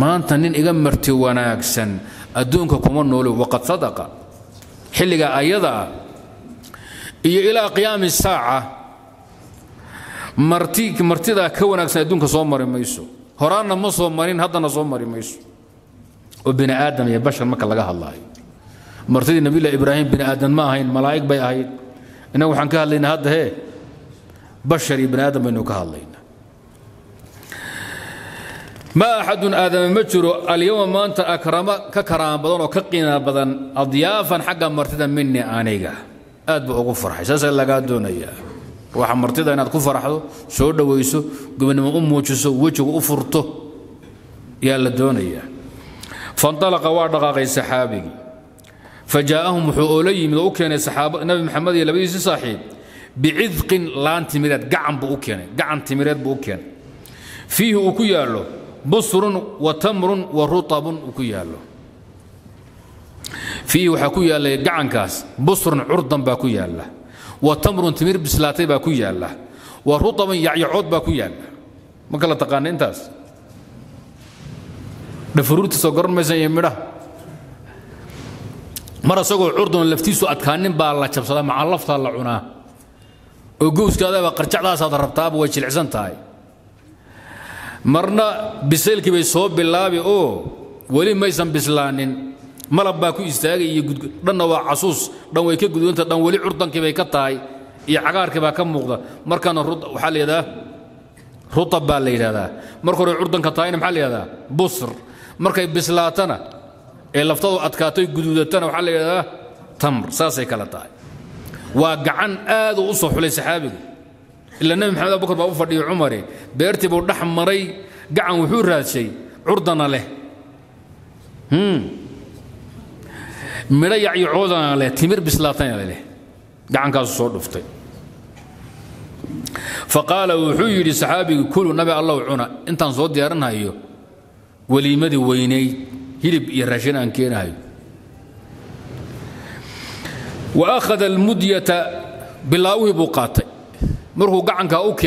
ما أنت نين إيقا مرتي وانا أكسن أدونك كمان نولو وقد صدق حلقة أيضا إلى قيام الساعة marti martida ka wanaagsan adduunka soo mari mayso horaana ma soo marin haddana soo mari mayso oo bini aadam iyo bashar marka laga hadlayo martida nabi ibraahim bini aadam ma ahayn malaa'ik bay ahayd inna waxaan ka hadlaynaa hadda he bashar ibn aadam inuu ka hadlaynaa ma ahadun aadam majru al yawm anta akrama ka karaam badan oo ka qiina badan adyaafan xagga martida minni aniga aad buu ugu farxay saas laga doonayaa وحمرتيدا أنا تكون فرحته شو دويسو قبل ما أمه تشوسو وجهه وأفرته يا للدنيا فانطلق وعرق غير سحابي فجاءهم حؤولي من أوكيان السحاب نبي محمد يلبس صاحب بعذق لا انتمرت قعن بأوكيان قعن تمرت بأوكيان فيه أوكيالو بصر وتمر ورطب أوكيالو فيه حكويالي قعن كاس بصر عرضا باكويالله وتمر تمر بسلاتي باكو يالله ورطب يعود باكو يالله ما قال تقانين تاس دفروت سوغر مزي يمره مره سوغ عردن لفتيسو ادكانين با الله جبسدا مع لفتا لا عنا وجوز كذا وقرشة لا صدر ربطاب وجه العزن تاعي مرنا بسيل كي بيسوب بالله بأو ولي ما يسمى بسلانين مربى كو يستاجي يقول رنا وعصوص رنا ويكيد يقول أنت رنا ولي عرضن كي بيكتاعي يعقار كي بكم مقدة مركان الرط وحالي هذا رطب بالليل هذا مركور عرضن كتاعي محلي هذا بصر مركي بسلاتنا اللي فتضوا أتكاتو جدودتنا وحالي هذا تمر ساسي كلاتاعي وقعن آذ وصح لي سحابي إلا النبي محمد أبو بكر بوفر عمري بيرتب ورحم مري قعن وحور هذا الشيء عرضنا له هم مريع يعوضنا له تمر بسلاطين له قعن كاس الصور دفتي فقال وحي لسحابي كلوا نبي الله وعنا أنت نصوت ديارنا هيو وليمدي ويني هلب يرجن أنكينا هيو وأخذ المدية بالله بقاطي مره قعنك أوكي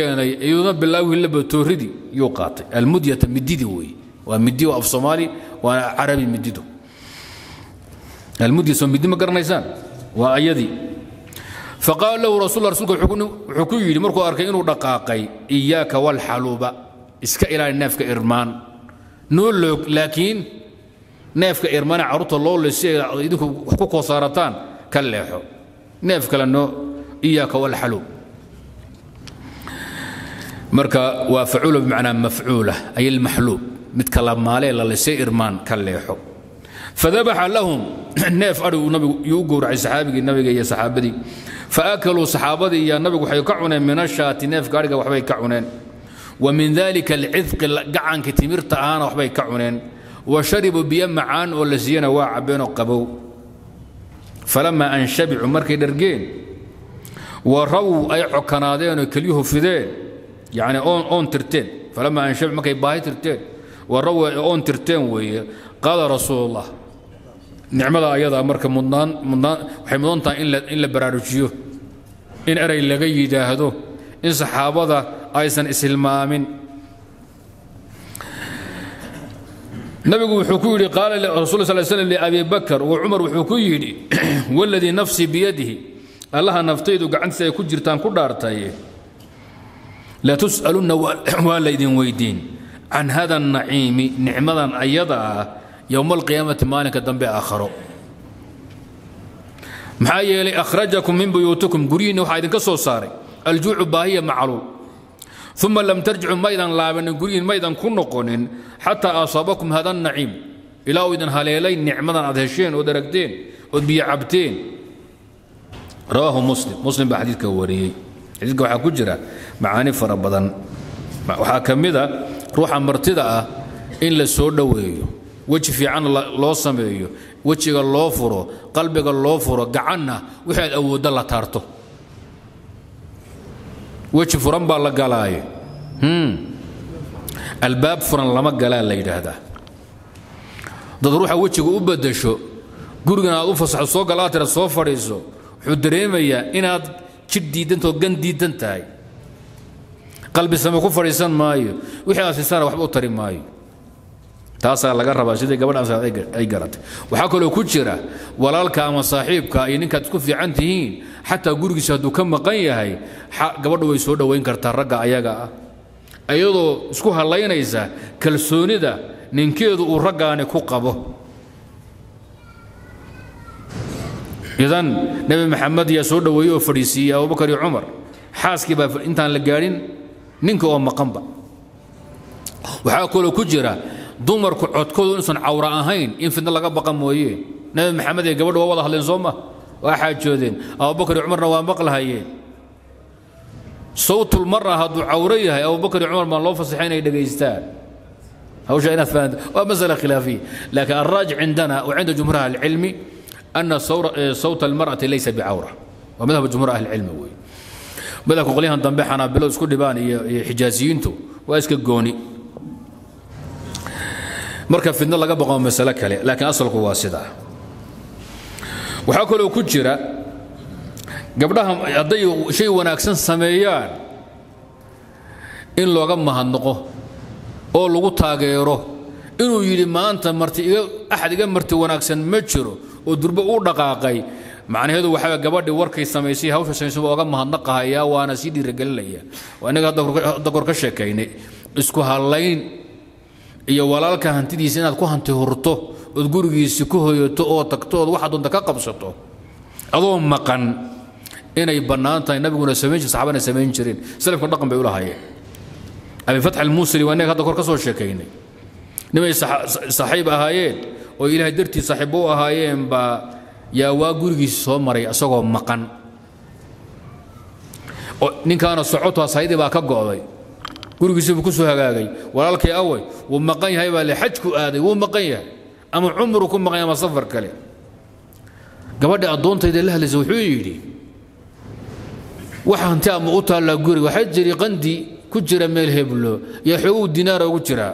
يذنب بالله اللي بتوردي يقاطي المدية مديدي وي ومدي وأف صومالي وعربي مديده المدية سمدي ما قرنيسان وأيدي فقال له رسول الله رسولك حكوي مركو أركينه دقاقي إياك والحلوبة اسك إلى النافك إرمان نقول لكن نافك إرمان عرض الله للسيء يدك حقوق وصارتان كليحو نيف كلانو إياك والحلو مركا وفعول بمعنى مفعولة أي المحلوب متكلم مالي اللي سير مان كليحو فذبح لهم نيف أرو نبي يوقر على صحابي النبي يا صحابتي فأكلوا صحابتي يا نبي وحيقعون من الشات نيف كارجا وحيقعونين ومن ذلك العذق قعن كتمرت أنا وحيقعونين وشربوا بيمعان ولا زينا واعبين وقبو فلما أن شبعوا مركي درجين وروا أي عكنادين وكليه فدين يعني أون أون ترتين فلما أن شبعوا مركي باهي ترتين وروا أون ترتين قال رسول الله نعملها أيضا مركي منان منان وحمضان تا إلا إلا براروجيو إن أري إلا غي يجاهدوه إن صحابته أيضا إسلمامين نبي حكويري قال الرسول صلى الله عليه وسلم لأبي بكر وعمر وحكويري والذي نفسي بيده الله نفتيد وقعدت سيكجر تانكودارتاي لا تسألن والدين ويدين عن هذا النعيم نعمة أيضا يوم القيامة مالك الذنب آخر محايا لأخرجكم من بيوتكم قرين وحايدن كسو صاري الجوع باهية معلوم ثم لم ترجعوا ميدان لابن قرين ميدان كنقون حتى أصابكم هذا النعيم إلى ودن هليلين نعمة أدهشين ودركتين ودبيعبتين رواه مسلم مسلم بحديث كوري حديث كوحا كجرة معاني فربضا وحاكم إذا روحا مرتدأة إلا السور دويه وجه في عن الله سميه وجهك الله فرو قلبك الله فرو قعنا وحيد أود الله تارته وجه فرن با لا غلاي الباب فرن لما غلا لا يدهدا دد روحا وجهه u bedesho gurigan aad u fasaxo soo galaa tir soo fadhiiso wuxuu dareemayaa inaad jid diidanta oo gan diidan tahay qalbi sama ku fadhiisan maayo wixii aasisan waxba u tari maayo taasaa laga rabaa sidii gabadhan ay garatay waxa kale ku jira walaalka ama saaxiibka ay ninka isku fiican tihiin xataa gurigiisa haduu ka maqan yahay gabadhu way soo dhaweyn kartaa ragga ayaga ah ayadoo isku halaynaysa kalsoonida ninkeedu uu raggaani ku qabo idan nabi maxamed ya soo dhaweeyo fariisiya Abu Bakar iyo Umar xaaskii ba intaan la gaarin ninka oo maqanba waxa kale ku jira دمر كعدكود إنسان عوراهين إن في الله بقى مويه نبي محمد يقبل والله لنزومه واحد جودين أبو بكر عمر روان بقله هاي صوت المرة هذا عوريه أبو بكر عمر ما الله فصحينا يدق يستاهل أو شيء فاند ومسألة خلافية لكن الراجع عندنا وعند جمهور العلمي أن صوت المرأة ليس بعورة ومذهب جمهور العلمي بلك قليها نضمحنا بلوز كل بان حجازيينتو واسك الجوني مركب في النار بقى مسألة كله لكن أصل قوة سداه وحكوا له كجرة قبلهم يضيع شيء وناكسن سميان إن لو جمها النقه أو لو تاجره إنه يلي ما أنت مرتي أحد جم مرتي وناكسن متشره ودرب أو دقاقي macnaheedu waxa gabadhi warkay sameysay hawsha sameysay oo uga mahadnaqayaa waana si dhiirigelinaya waanaga dagor ka sheekaynay isku halayn iyo walaalka hantidiisa inaad ku hanti horto oo gurigiisa ku hooyato oo tagto oo waxa doonta ka qabsato adoo maqan inay banaantay nabiguna sameeyay saxaabana sameeyay jireen salafka dhaqan bay u lahaayeen abi fatah al-musri waanaga dagor ka soo sheekaynay nimay saaxiib ahaayeen oo ilaahay dartii saaxiib u ahaayeen ba يا واجوري سومري أسوق مكان نكانا سعوتها سعيدة باكاغوي جوري سبكوسها غاغي ولكي اوي ومقاي هاي لحجكو ادي ومقاي اما عمركم مقاي ما صفر كلي قبل اظن تدير لها لزوحيدي وحنتا موتا لا جوري وحجري قندي كجرا ميل هبلو يا حو دينار وجرا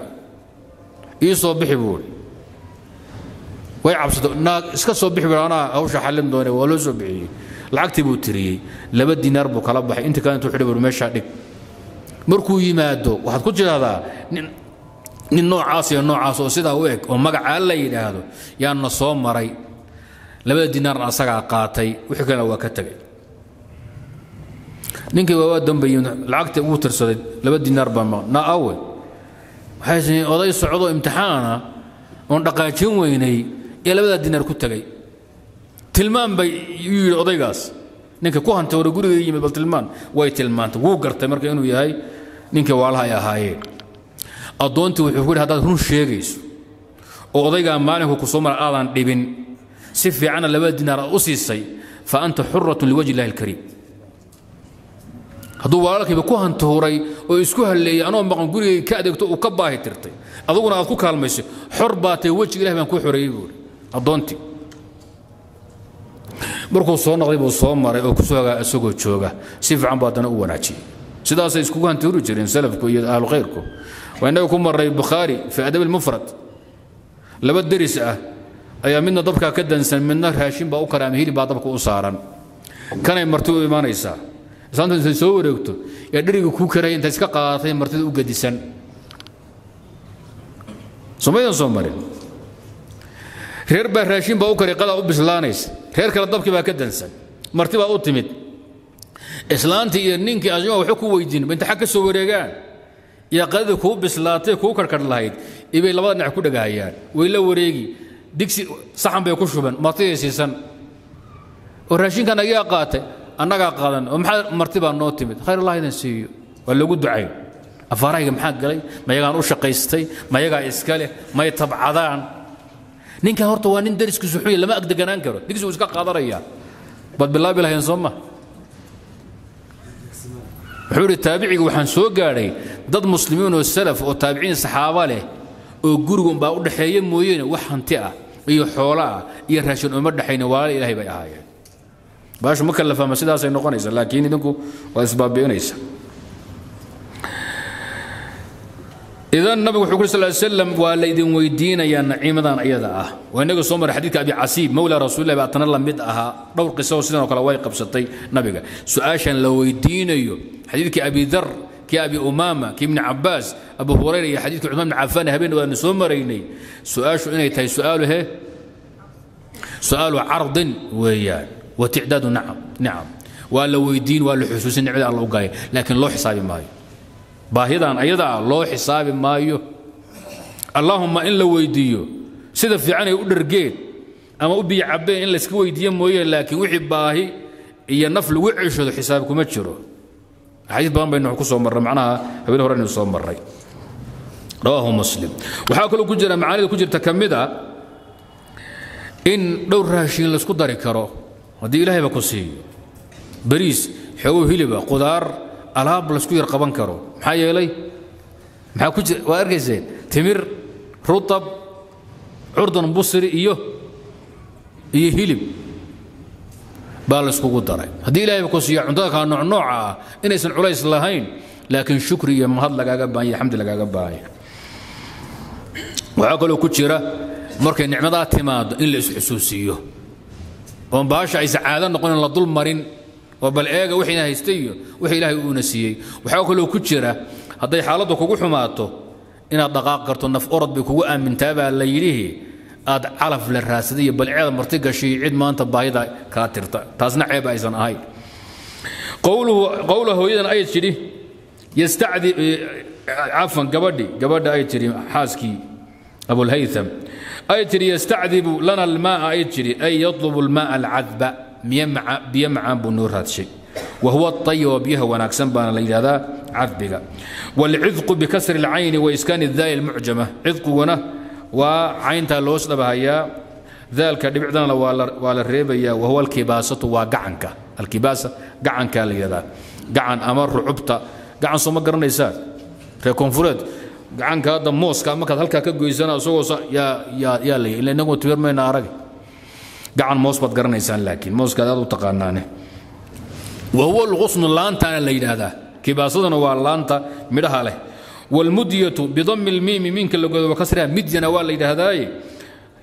يصو بحبول ويعب صدق نا اسكت صبح برانا أو شحلم دوني ولا صبحي العكت بوتري لبدي نربو كلبح أنت كانت تروح لبر مش عندك مركو يمادو وحتكون جدا النوع عاصي النوع عاصو سيدا ويك ومقع على يده هذا يا النصام مري لبدي نار أسرع قاتي وحكينا وكتري نينك وادم بيون العكت بوتر صدق لبدي نربو نا أول حسني قضي صعدوا امتحانا وندقاتين ويني يلا بدأ دينار كتجي تلمان بي يوديجاس نك كوه أنت ورجولي يجيب بالتلمان واي تلمان توقر تمرك إنه يهاي نك والله يا هاي أظن توحول هذا هون شيريس وديجا ماله هو كسمر أعلن لبن سف عنا اللي بدأ دينار أسيسي فأنت حرة لوجه الله الكريم هذو والله بكوه أنت هوري ويسكوه اللي أنا بقولي كأدك وكباه ترتي أظن أذكوك هالمشي حربات وجه الله من كوه حريقول أدونتي مركو صون غيب الصوم مري أو كسوة سوق الشوقة سيف عم باتنا أوناتي سيدا سيسكو كان تروجر سلفكو أهل غيركو وإنه يكون مري البخاري في أدب المفرد لبد درسة أي منا ضبكا كدا إنسان من نهر هاشم بأوكرا مهيلي بأضبكو أسارا كان مرتوب ما نيسا سانت سيسوي ريكتو يدري كوكرا ينتسكا قاطي مرتوب أوكاديسان سمعنا سمري reer ba raashin ba u kari qada u bislaanays reer kala dabki ba ka dansan martiba u timid islaanti iyo ninkii ajiba wuxuu ku weydiin inta xaq ka soo wareegaan ya qad ku bislaatay ku karkar lahayd ibay labada dhinac ku dhagaayaan way la wareegi digsi saxan bay ku shuban mataysiisan oo raashinka naga qaatay annaga qaadan oo maxaa martiba noo timid khayr lahaydin siiyo waa lagu ducay afaarayga maxaa galay ma yagaan u shaqaystay ma yaga iskale ma ay tabcadaan ninka horta waa nin dariska suuxiye lama agdaganaan karo digsigu iska qaadaraya bad billaah bilahayn sooma xuri taabiciga waxaan soo gaaray dad muslimiin oo salaf oo taabiciin saxaaba leh oo gurigan baa u dhaxeeyay mooyeen wax hanti ah iyo xoolo ah iyo raashin uma dhaxayna walaal ilaahay bay ahaayeen baash ma kala fahma sidaas ay noqonaysaa laakiin idinku waa isbaabeynaysa إذا النبي صلى الله عليه وسلم والذي ويدينا يا نعيمة أيضا وإنك صمر حديث أبي عسيب مولى رسول الله بأتنا الله مدأها دور قصة وسنة وقال وايقب سطي نبي سؤاشا لو يدينا حديث كأبي ذر كأبي أمامة كابن عباس أبو هريرة حديث عثمان بن عفان هبين وأن سمريني سؤاش إني تاي سؤاله سؤال عرض ويان وتعداد نعم نعم ولو يدين والحسوس النعم على الله لكن لو حسابي ماي باهيدا ايضا لو حساب مايو اللهم ان لو ويديو سيده فيعني او درغيد اما ابي عبين ان لاسك ويديو مويه لكن وخي باهي يا نفل وعيشو حسابك ما جيرو حديث بان بينو كسو مره معناها هبين هورن سو مري رواه مسلم وحا كلو كجرا معاني كجرتا كميدا ان دور راشين لاسكو داري كرو ودي الهي با كوسيو بريس حو هيلبا قدار ألعاب لسكو يرقبان كارو محايا إلي محايا كوش وأرقى زين تمر رطب عردن بصري إيوه إيه هيلب بالسكو قدري هدي لا يبقى سياح عندك نوع نوع إنيس العريس اللهين لكن شكري يا مهد لك أقبعي الحمد لك أقبعي وعقلوا كوشيرا مركي نعمضات تماد إلا حسوسيوه ومباشا إسعادا نقول الله ظلم مرين وبالآجا وحينا هيستيو وحي لا يونسيي وحاول لو كجرا هذي حالته كوجو حماته إن الدقاق كرتون نف أرد بكوجو من تابع الليله aad calaf la raasada iyo balceeda marti gashay cid maanta baayada ka tirta taasna ceeb aysan ahayn qowluhu qowluhu idan ay jiri yasta'di afan gabadhi gabadha ay jiri xaaski abu al-haytham ay jiri yasta'dibu lana al-ma'a ay jiri ay yatlubu al-ma'a al-'adba biyam'a biyam'a bunurat shay وهو الطيب به وناكسن بان ليلى عذبك والعذق بكسر العين واسكان الذال المعجمه عذق ونا وعين تالوس لبهايا ذلك دبعدنا والريبيا وهو الكباسه وقعنك الكباسه قعنك ليلى قعن امر عبطه قعن سو ما غرنيسا ريكونفورد قعنك هذا موسكا ما كان هلكا كغويسنا يا يا يا لي انغو تيرمينا ارغ قعن موس بد غرنيسان لكن موسكا هذا تقانانه وهو الغصن لانتا اللي هذا كباسدنا واللانتا مدها له والمدية بضم الميم منك اللي وكسرها مدينا واللي هذا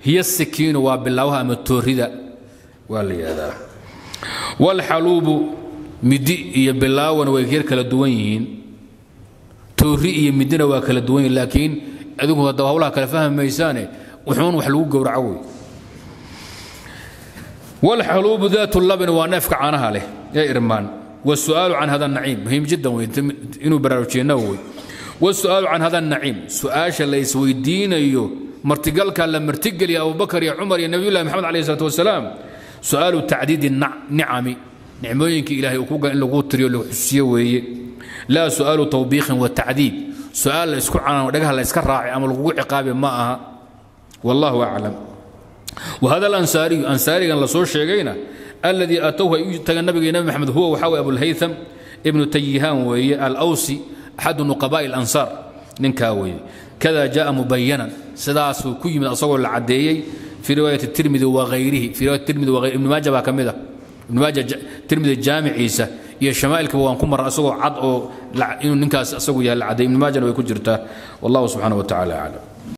هي السكين وباللوها متوردة واللي هذا والحلوب مدي باللون وغير كالدوين توري مدينا وكالدوين لكن اذوقها الدوله كالفهم ميساني وحون وحلوب ورعوي والحلوب ذات اللبن ونفك عنها له يا إرمان والسؤال عن هذا النعيم مهم جدا وإنه براروتشينا والسؤال عن هذا النعيم سؤال ليس ويدين أيوه مرتقل كان لما ارتقل يا أبو بكر يا عمر يا نبي الله محمد عليه الصلاة والسلام سؤال تعديد النعم نعموينك إلهي وكوكا إن لغو تريو لو حسيوي لا سؤال توبيخ والتعذيب سؤال ليس عن رجها ليس كراعي أما لغو عقاب معها والله أعلم وهذا الأنصاري أنصاري كان لصور شيئين الذي أتوه يجتمع النبي النبي محمد هو وحاوي أبو الهيثم ابن تيهان وهي الأوسي أحد نقباء الأنصار ننكاوي كذا جاء مبينا سداس كوي من أصول العديي في رواية الترمذي وغيره في رواية الترمذي وغيره ابن ماجه كمذا ابن ماجه الترمذي الجامع عيسى يا شمائل كبوان كمر أصول عضو إنه ننكاس أصول العديي ابن ماجه ويكون جرته والله سبحانه وتعالى أعلم.